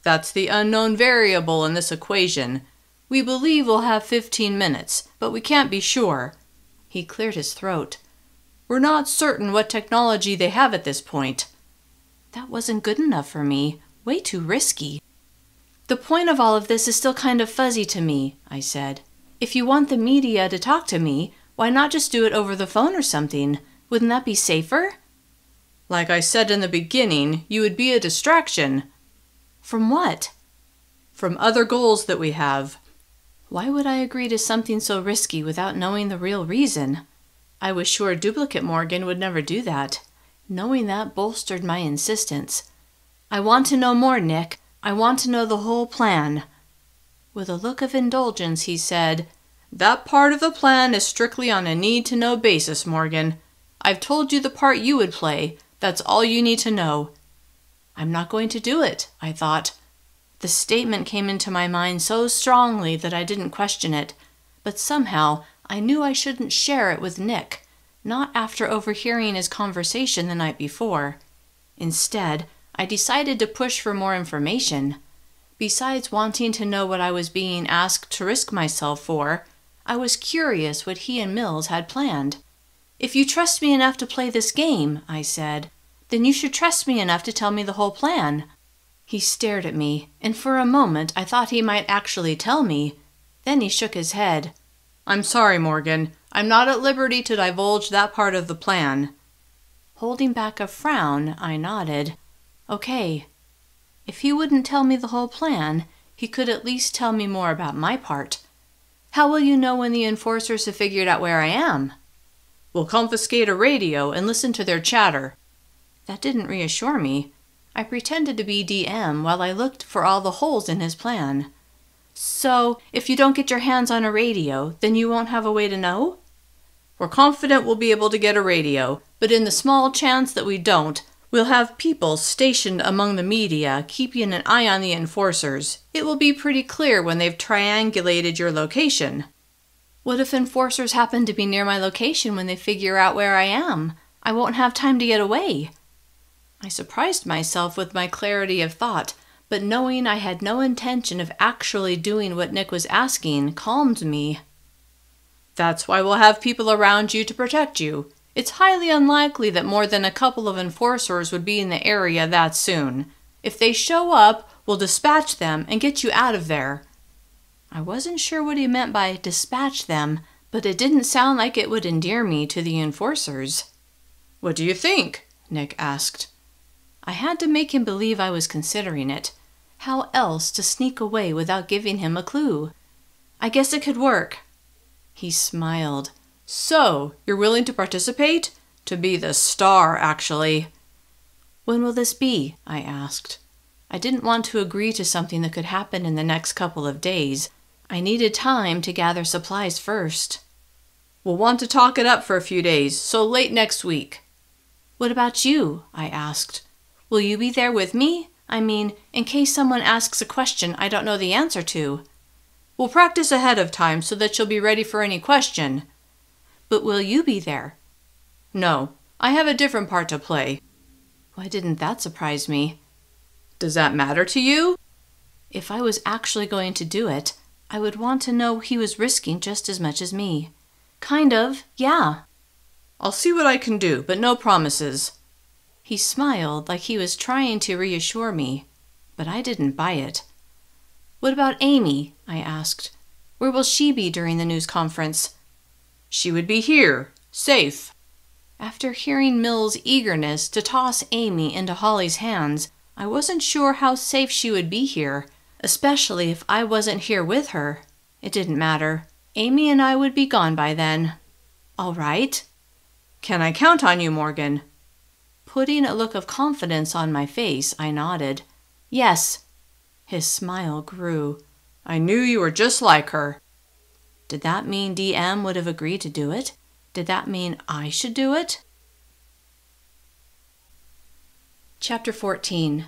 That's the unknown variable in this equation. We believe we'll have fifteen minutes, but we can't be sure. He cleared his throat. We're not certain what technology they have at this point. That wasn't good enough for me. Way too risky. The point of all of this is still kind of fuzzy to me, I said. If you want the media to talk to me, why not just do it over the phone or something? Wouldn't that be safer? Like I said in the beginning, you would be a distraction. From what? From other goals that we have. Why would I agree to something so risky without knowing the real reason? I was sure Duplicate Morgan would never do that. Knowing that bolstered my insistence. I want to know more, Nick. I want to know the whole plan. With a look of indulgence, he said, That part of the plan is strictly on a need-to-know basis, Morgan. I've told you the part you would play. That's all you need to know. I'm not going to do it, I thought. The statement came into my mind so strongly that I didn't question it, but somehow I knew I shouldn't share it with Nick, not after overhearing his conversation the night before. Instead, I decided to push for more information. Besides wanting to know what I was being asked to risk myself for, I was curious what he and Mills had planned. If you trust me enough to play this game, I said, then you should trust me enough to tell me the whole plan. He stared at me, and for a moment I thought he might actually tell me. Then he shook his head. I'm sorry, Morgan. I'm not at liberty to divulge that part of the plan. Holding back a frown, I nodded. Okay. If he wouldn't tell me the whole plan, he could at least tell me more about my part. How will you know when the enforcers have figured out where I am? We'll confiscate a radio and listen to their chatter. That didn't reassure me. I pretended to be D M while I looked for all the holes in his plan. So, if you don't get your hands on a radio, then you won't have a way to know? We're confident we'll be able to get a radio, but in the small chance that we don't, we'll have people stationed among the media keeping an eye on the enforcers. It will be pretty clear when they've triangulated your location. What if enforcers happen to be near my location when they figure out where I am? I won't have time to get away. I surprised myself with my clarity of thought, but knowing I had no intention of actually doing what Nick was asking calmed me. That's why we'll have people around you to protect you. It's highly unlikely that more than a couple of enforcers would be in the area that soon. If they show up, we'll dispatch them and get you out of there. I wasn't sure what he meant by dispatch them, but it didn't sound like it would endear me to the enforcers. What do you think? Nick asked. I had to make him believe I was considering it. How else to sneak away without giving him a clue? I guess it could work. He smiled. So, you're willing to participate? To be the star, actually. When will this be? I asked. I didn't want to agree to something that could happen in the next couple of days. I needed time to gather supplies first. We'll want to talk it up for a few days, so late next week. What about you? I asked. Will you be there with me? I mean, in case someone asks a question I don't know the answer to. We'll practice ahead of time so that you'll be ready for any question. But will you be there? No, I have a different part to play. Why didn't that surprise me? Does that matter to you? If I was actually going to do it, I would want to know he was risking just as much as me. Kind of, yeah. I'll see what I can do, but no promises. He smiled like he was trying to reassure me, but I didn't buy it. What about Amy? I asked. Where will she be during the news conference? She would be here, safe. After hearing Mills' eagerness to toss Amy into Holly's hands, I wasn't sure how safe she would be here, especially if I wasn't here with her. It didn't matter. Amy and I would be gone by then. All right. Can I count on you, Morgan? Putting a look of confidence on my face, I nodded. Yes. His smile grew. I knew you were just like her. Did that mean D M would have agreed to do it? Did that mean I should do it? Chapter fourteen.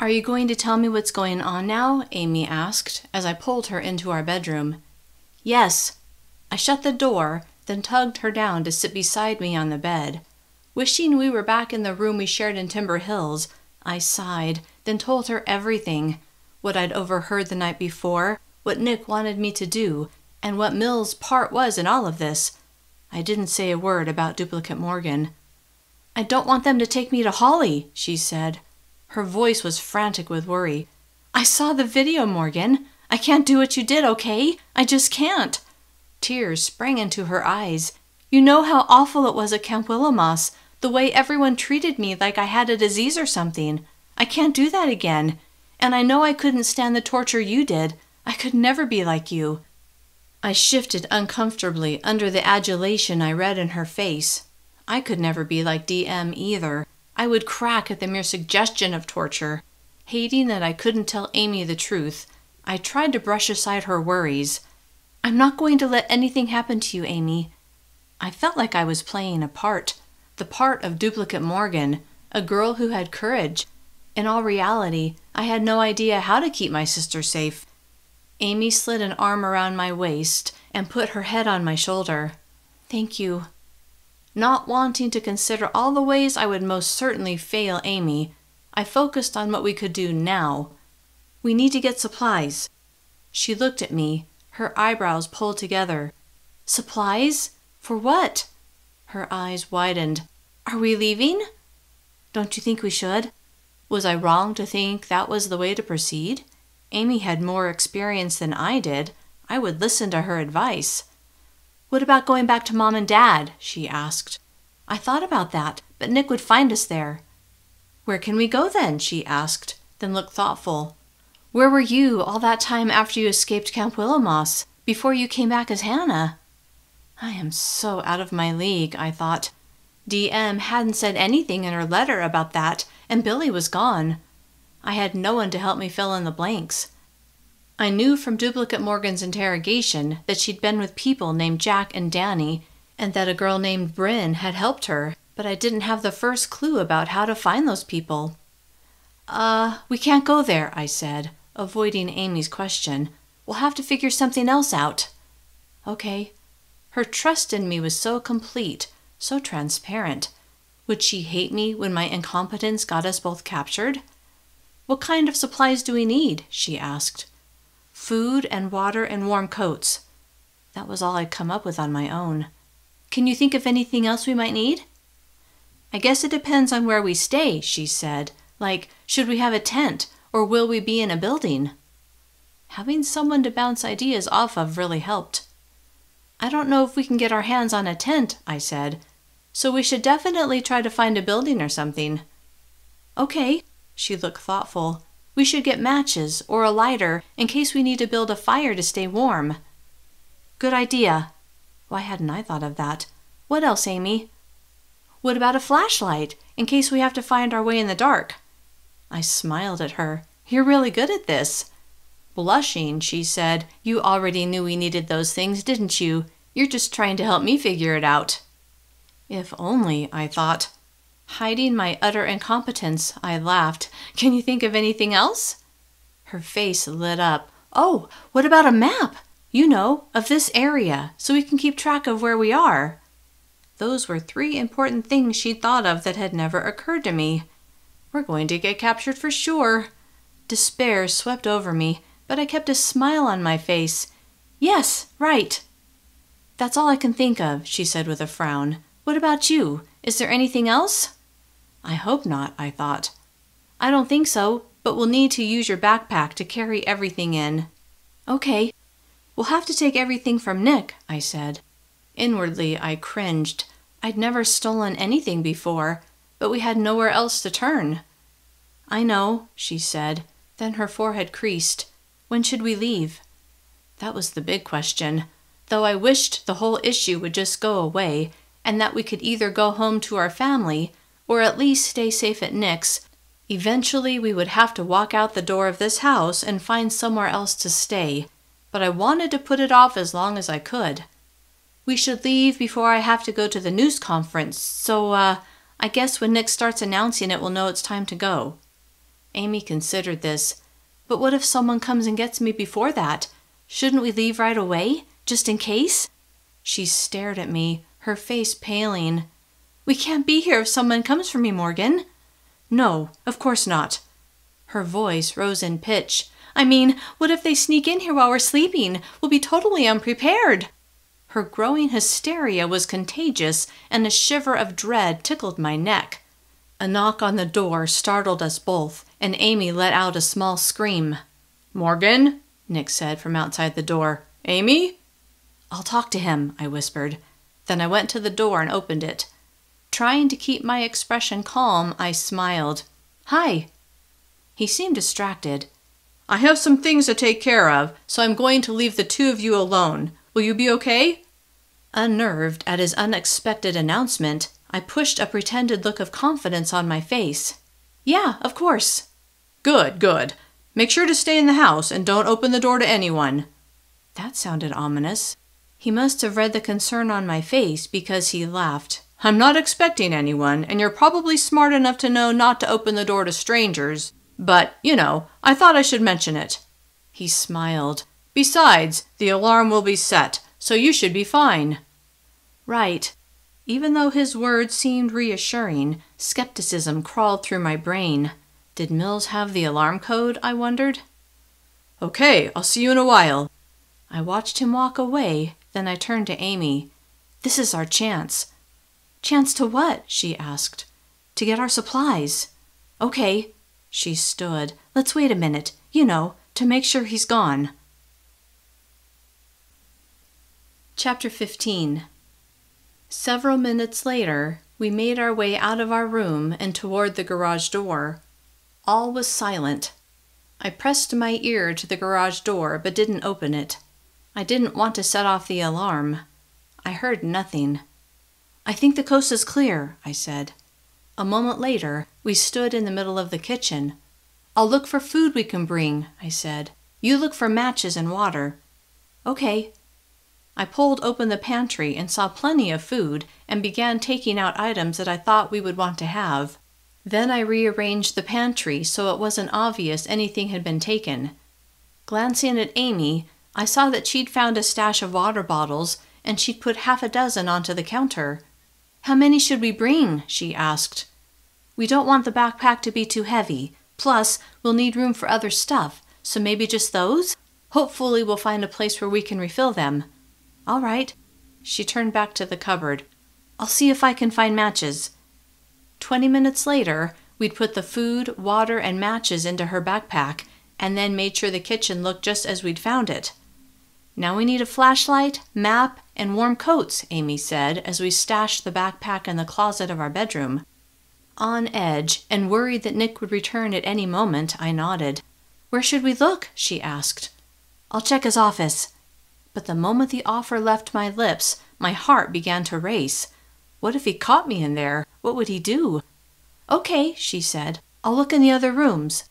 Are you going to tell me what's going on now? Amy asked as I pulled her into our bedroom. Yes. I shut the door, then tugged her down to sit beside me on the bed. Wishing we were back in the room we shared in Timber Hills, I sighed, then told her everything. What I'd overheard the night before, what Nick wanted me to do, and what Mills' part was in all of this. I didn't say a word about duplicate Morgan. I don't want them to take me to Holly, she said. Her voice was frantic with worry. I saw the video, Morgan. I can't do what you did, okay? I just can't. Tears sprang into her eyes. You know how awful it was at Camp Willamos, the way everyone treated me like I had a disease or something. I can't do that again. And I know I couldn't stand the torture you did. I could never be like you. I shifted uncomfortably under the adulation I read in her face. I could never be like D M either. I would crack at the mere suggestion of torture. Hating that I couldn't tell Amy the truth, I tried to brush aside her worries. I'm not going to let anything happen to you, Amy. I felt like I was playing a part, the part of duplicate Morgan, a girl who had courage. In all reality, I had no idea how to keep my sister safe. Amy slid an arm around my waist and put her head on my shoulder. Thank you. Not wanting to consider all the ways I would most certainly fail Amy, I focused on what we could do now. We need to get supplies. She looked at me, her eyebrows pulled together. Supplies? For what? Her eyes widened. Are we leaving? Don't you think we should? Was I wrong to think that was the way to proceed? Amy had more experience than I did. I would listen to her advice. What about going back to Mom and Dad? She asked. I thought about that, but Nick would find us there. Where can we go then? She asked, then looked thoughtful. Where were you all that time after you escaped Camp Willamos, before you came back as Hannah? I am so out of my league, I thought. D M hadn't said anything in her letter about that, and Billy was gone. I had no one to help me fill in the blanks. I knew from Duplicate Morgan's interrogation that she'd been with people named Jack and Danny, and that a girl named Bryn had helped her, but I didn't have the first clue about how to find those people. Uh, we can't go there, I said, avoiding Amy's question. We'll have to figure something else out. Okay. Her trust in me was so complete, so transparent. Would she hate me when my incompetence got us both captured? What kind of supplies do we need? She asked. Food and water and warm coats. That was all I'd come up with on my own. Can you think of anything else we might need? I guess it depends on where we stay, she said. Like, should we have a tent, or will we be in a building? Having someone to bounce ideas off of really helped. I don't know if we can get our hands on a tent, I said. So we should definitely try to find a building or something. Okay, she looked thoughtful. We should get matches or a lighter in case we need to build a fire to stay warm. Good idea. Why hadn't I thought of that? What else, Amy? What about a flashlight in case we have to find our way in the dark? I smiled at her. You're really good at this. Blushing, she said, you already knew we needed those things, didn't you? You're just trying to help me figure it out. If only, I thought. Hiding my utter incompetence, I laughed. Can you think of anything else? Her face lit up. Oh, what about a map? You know, of this area, so we can keep track of where we are. Those were three important things she'd thought of that had never occurred to me. We're going to get captured for sure. Despair swept over me, but I kept a smile on my face. Yes, right. That's all I can think of, she said with a frown. What about you? Is there anything else? I hope not, I thought. I don't think so, but we'll need to use your backpack to carry everything in. Okay. We'll have to take everything from Nick, I said. Inwardly, I cringed. I'd never stolen anything before, but we had nowhere else to turn. I know, she said. Then her forehead creased. When should we leave? That was the big question, though I wished the whole issue would just go away and that we could either go home to our family or at least stay safe at Nick's. Eventually, we would have to walk out the door of this house and find somewhere else to stay, but I wanted to put it off as long as I could. We should leave before I have to go to the news conference, so uh, I guess when Nick starts announcing it, we'll know it's time to go. Amy considered this. But what if someone comes and gets me before that? Shouldn't we leave right away, just in case? She stared at me, her face paling. We can't be here if someone comes for me, Morgan. No, of course not. Her voice rose in pitch. I mean, what if they sneak in here while we're sleeping? We'll be totally unprepared. Her growing hysteria was contagious, and a shiver of dread tickled my neck. A knock on the door startled us both, and Amy let out a small scream. Morgan, Nick said from outside the door. Amy? I'll talk to him, I whispered. Then I went to the door and opened it. Trying to keep my expression calm, I smiled. Hi. He seemed distracted. I have some things to take care of, so I'm going to leave the two of you alone. Will you be okay? Unnerved at his unexpected announcement, I pushed a pretended look of confidence on my face. Yeah, of course. Good, good. Make sure to stay in the house and don't open the door to anyone. That sounded ominous. He must have read the concern on my face because he laughed. I'm not expecting anyone, and you're probably smart enough to know not to open the door to strangers, but, you know, I thought I should mention it. He smiled. Besides, the alarm will be set, so you should be fine. Right. Even though his words seemed reassuring, skepticism crawled through my brain. Did Mills have the alarm code, I wondered? Okay, I'll see you in a while. I watched him walk away, then I turned to Amy. This is our chance. Chance to what? She asked. To get our supplies. Okay. She stood. Let's wait a minute, you know, to make sure he's gone. Chapter fifteen. Several minutes later, we made our way out of our room and toward the garage door. All was silent. I pressed my ear to the garage door but didn't open it. I didn't want to set off the alarm. I heard nothing. I think the coast is clear, I said. A moment later, we stood in the middle of the kitchen. I'll look for food we can bring, I said. You look for matches and water. Okay. I pulled open the pantry and saw plenty of food and began taking out items that I thought we would want to have. Then I rearranged the pantry so it wasn't obvious anything had been taken. Glancing at Amy, I saw that she'd found a stash of water bottles and she'd put half a dozen onto the counter. How many should we bring? She asked. We don't want the backpack to be too heavy. Plus, we'll need room for other stuff, so maybe just those? Hopefully we'll find a place where we can refill them. All right. She turned back to the cupboard. I'll see if I can find matches. Twenty minutes later, we'd put the food, water, and matches into her backpack, and then made sure the kitchen looked just as we'd found it. Now we need a flashlight, map, and warm coats, Amy said, as we stashed the backpack in the closet of our bedroom. On edge, and worried that Nick would return at any moment, I nodded. Where should we look? She asked. I'll check his office. But the moment the offer left my lips, my heart began to race. What if he caught me in there? What would he do? Okay, she said. I'll look in the other rooms.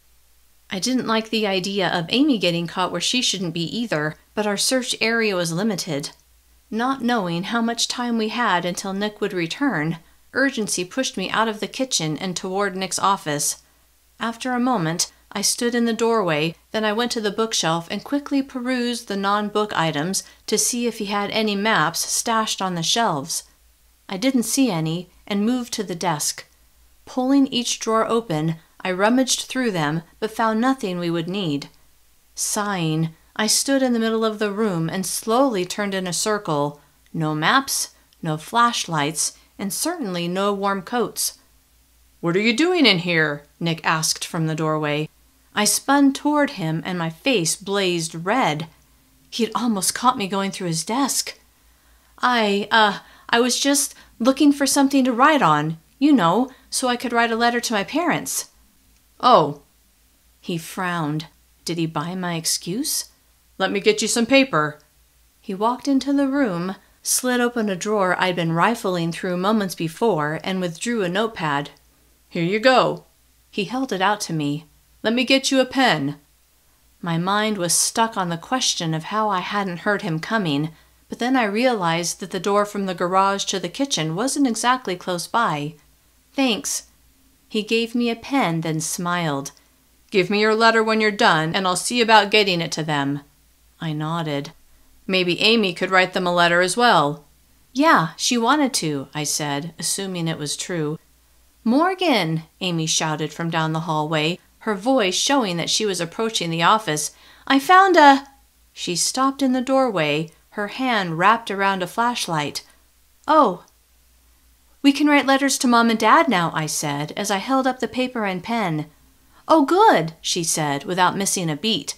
I didn't like the idea of Amy getting caught where she shouldn't be either, but our search area was limited. Not knowing how much time we had until Nick would return, urgency pushed me out of the kitchen and toward Nick's office. After a moment, I stood in the doorway, then I went to the bookshelf and quickly perused the non-book items to see if he had any maps stashed on the shelves. I didn't see any and moved to the desk. Pulling each drawer open, I rummaged through them but found nothing we would need. Sighing, I stood in the middle of the room and slowly turned in a circle. No maps, no flashlights, and certainly no warm coats. "What are you doing in here?" Nick asked from the doorway. I spun toward him and my face blazed red. He had almost caught me going through his desk. I, uh, I was just looking for something to write on, you know, so I could write a letter to my parents." "Oh." He frowned. Did he buy my excuse? "Let me get you some paper." He walked into the room, slid open a drawer I'd been rifling through moments before, and withdrew a notepad. "Here you go." He held it out to me. "Let me get you a pen." My mind was stuck on the question of how I hadn't heard him coming, but then I realized that the door from the garage to the kitchen wasn't exactly close by. "Thanks." He gave me a pen, then smiled. "Give me your letter when you're done, and I'll see about getting it to them." I nodded. "Maybe Amy could write them a letter as well." "Yeah, she wanted to," I said, assuming it was true. "Morgan!" Amy shouted from down the hallway, her voice showing that she was approaching the office. "I found a—" She stopped in the doorway, her hand wrapped around a flashlight. "Oh." "We can write letters to Mom and Dad now," I said, as I held up the paper and pen. "Oh, good," she said, without missing a beat.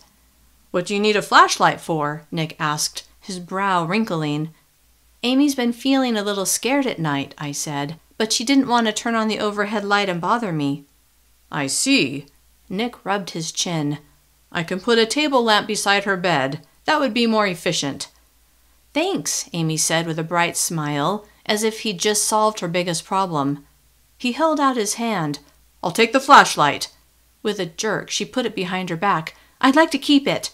"What do you need a flashlight for?" Nick asked, his brow wrinkling. "Amy's been feeling a little scared at night," I said, "but she didn't want to turn on the overhead light and bother me." "I see." Nick rubbed his chin. "I can put a table lamp beside her bed. That would be more efficient." "Thanks," Amy said with a bright smile, as if he'd just solved her biggest problem. He held out his hand. "I'll take the flashlight." With a jerk, she put it behind her back. "I'd like to keep it."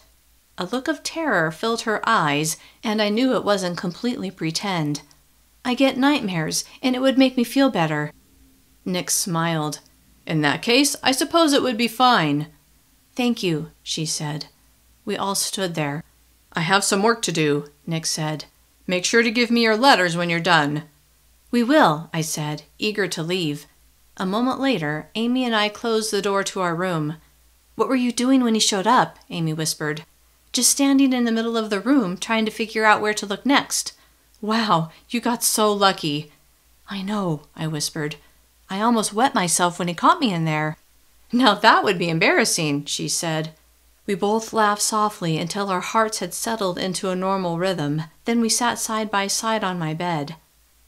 A look of terror filled her eyes, and I knew it wasn't completely pretend. "I get nightmares, and it would make me feel better." Nick smiled. "In that case, I suppose it would be fine." "Thank you," she said. We all stood there. "I have some work to do," Nick said. "Make sure to give me your letters when you're done." "We will," I said, eager to leave. A moment later, Amy and I closed the door to our room. "What were you doing when he showed up?" Amy whispered. "Just standing in the middle of the room, trying to figure out where to look next." "Wow, you got so lucky." "I know," I whispered. "I almost wet myself when he caught me in there." "Now that would be embarrassing," she said. We both laughed softly until our hearts had settled into a normal rhythm. Then we sat side by side on my bed.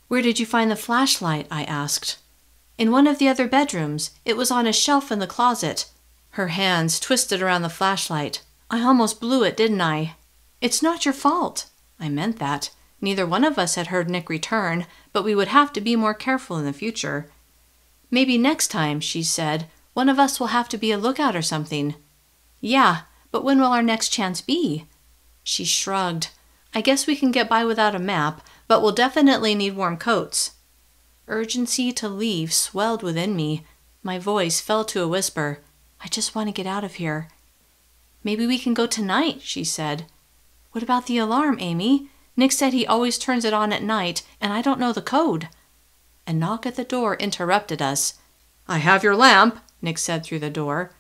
"Where did you find the flashlight?" I asked. "In one of the other bedrooms. It was on a shelf in the closet." Her hands twisted around the flashlight. "I almost blew it, didn't I?" "It's not your fault." I meant that. Neither one of us had heard Nick return, but we would have to be more careful in the future. "Maybe next time," she said, "one of us will have to be a lookout or something." "Yeah, but when will our next chance be?" She shrugged. "I guess we can get by without a map, but we'll definitely need warm coats." Urgency to leave swelled within me. My voice fell to a whisper. "I just want to get out of here." "Maybe we can go tonight," she said. "What about the alarm, Amy? Nick said he always turns it on at night, and I don't know the code." A knock at the door interrupted us. "I have your lamp," Nick said through the door.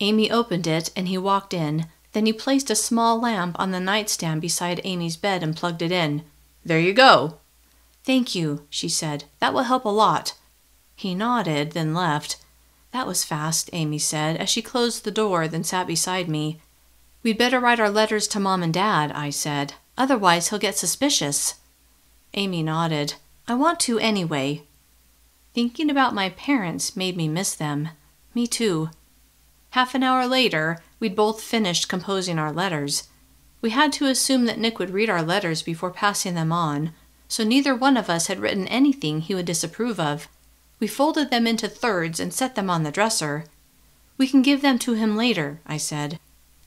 Amy opened it, and he walked in. Then he placed a small lamp on the nightstand beside Amy's bed and plugged it in. "There you go." "Thank you," she said. "That will help a lot." He nodded, then left. "That was fast," Amy said, as she closed the door, then sat beside me. "We'd better write our letters to Mom and Dad," I said. "Otherwise he'll get suspicious." Amy nodded. "I want to anyway." Thinking about my parents made me miss them. Me too. Half an hour later, we'd both finished composing our letters. We had to assume that Nick would read our letters before passing them on, so neither one of us had written anything he would disapprove of. We folded them into thirds and set them on the dresser. "We can give them to him later," I said,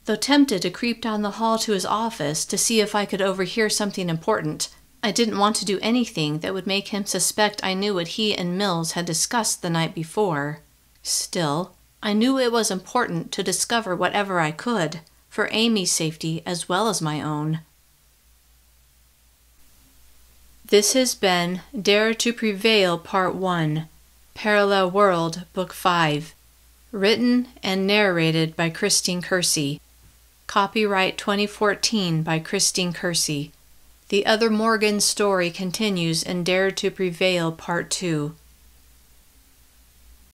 though tempted to creep down the hall to his office to see if I could overhear something important. I didn't want to do anything that would make him suspect I knew what he and Mills had discussed the night before. Still, I knew it was important to discover whatever I could, for Amy's safety as well as my own. This has been Dare to Prevail Part one, Parallel World, Book five, written and narrated by Christine Kersey. Copyright twenty fourteen by Christine Kersey. The other Morgan story continues in Dare to Prevail Part two.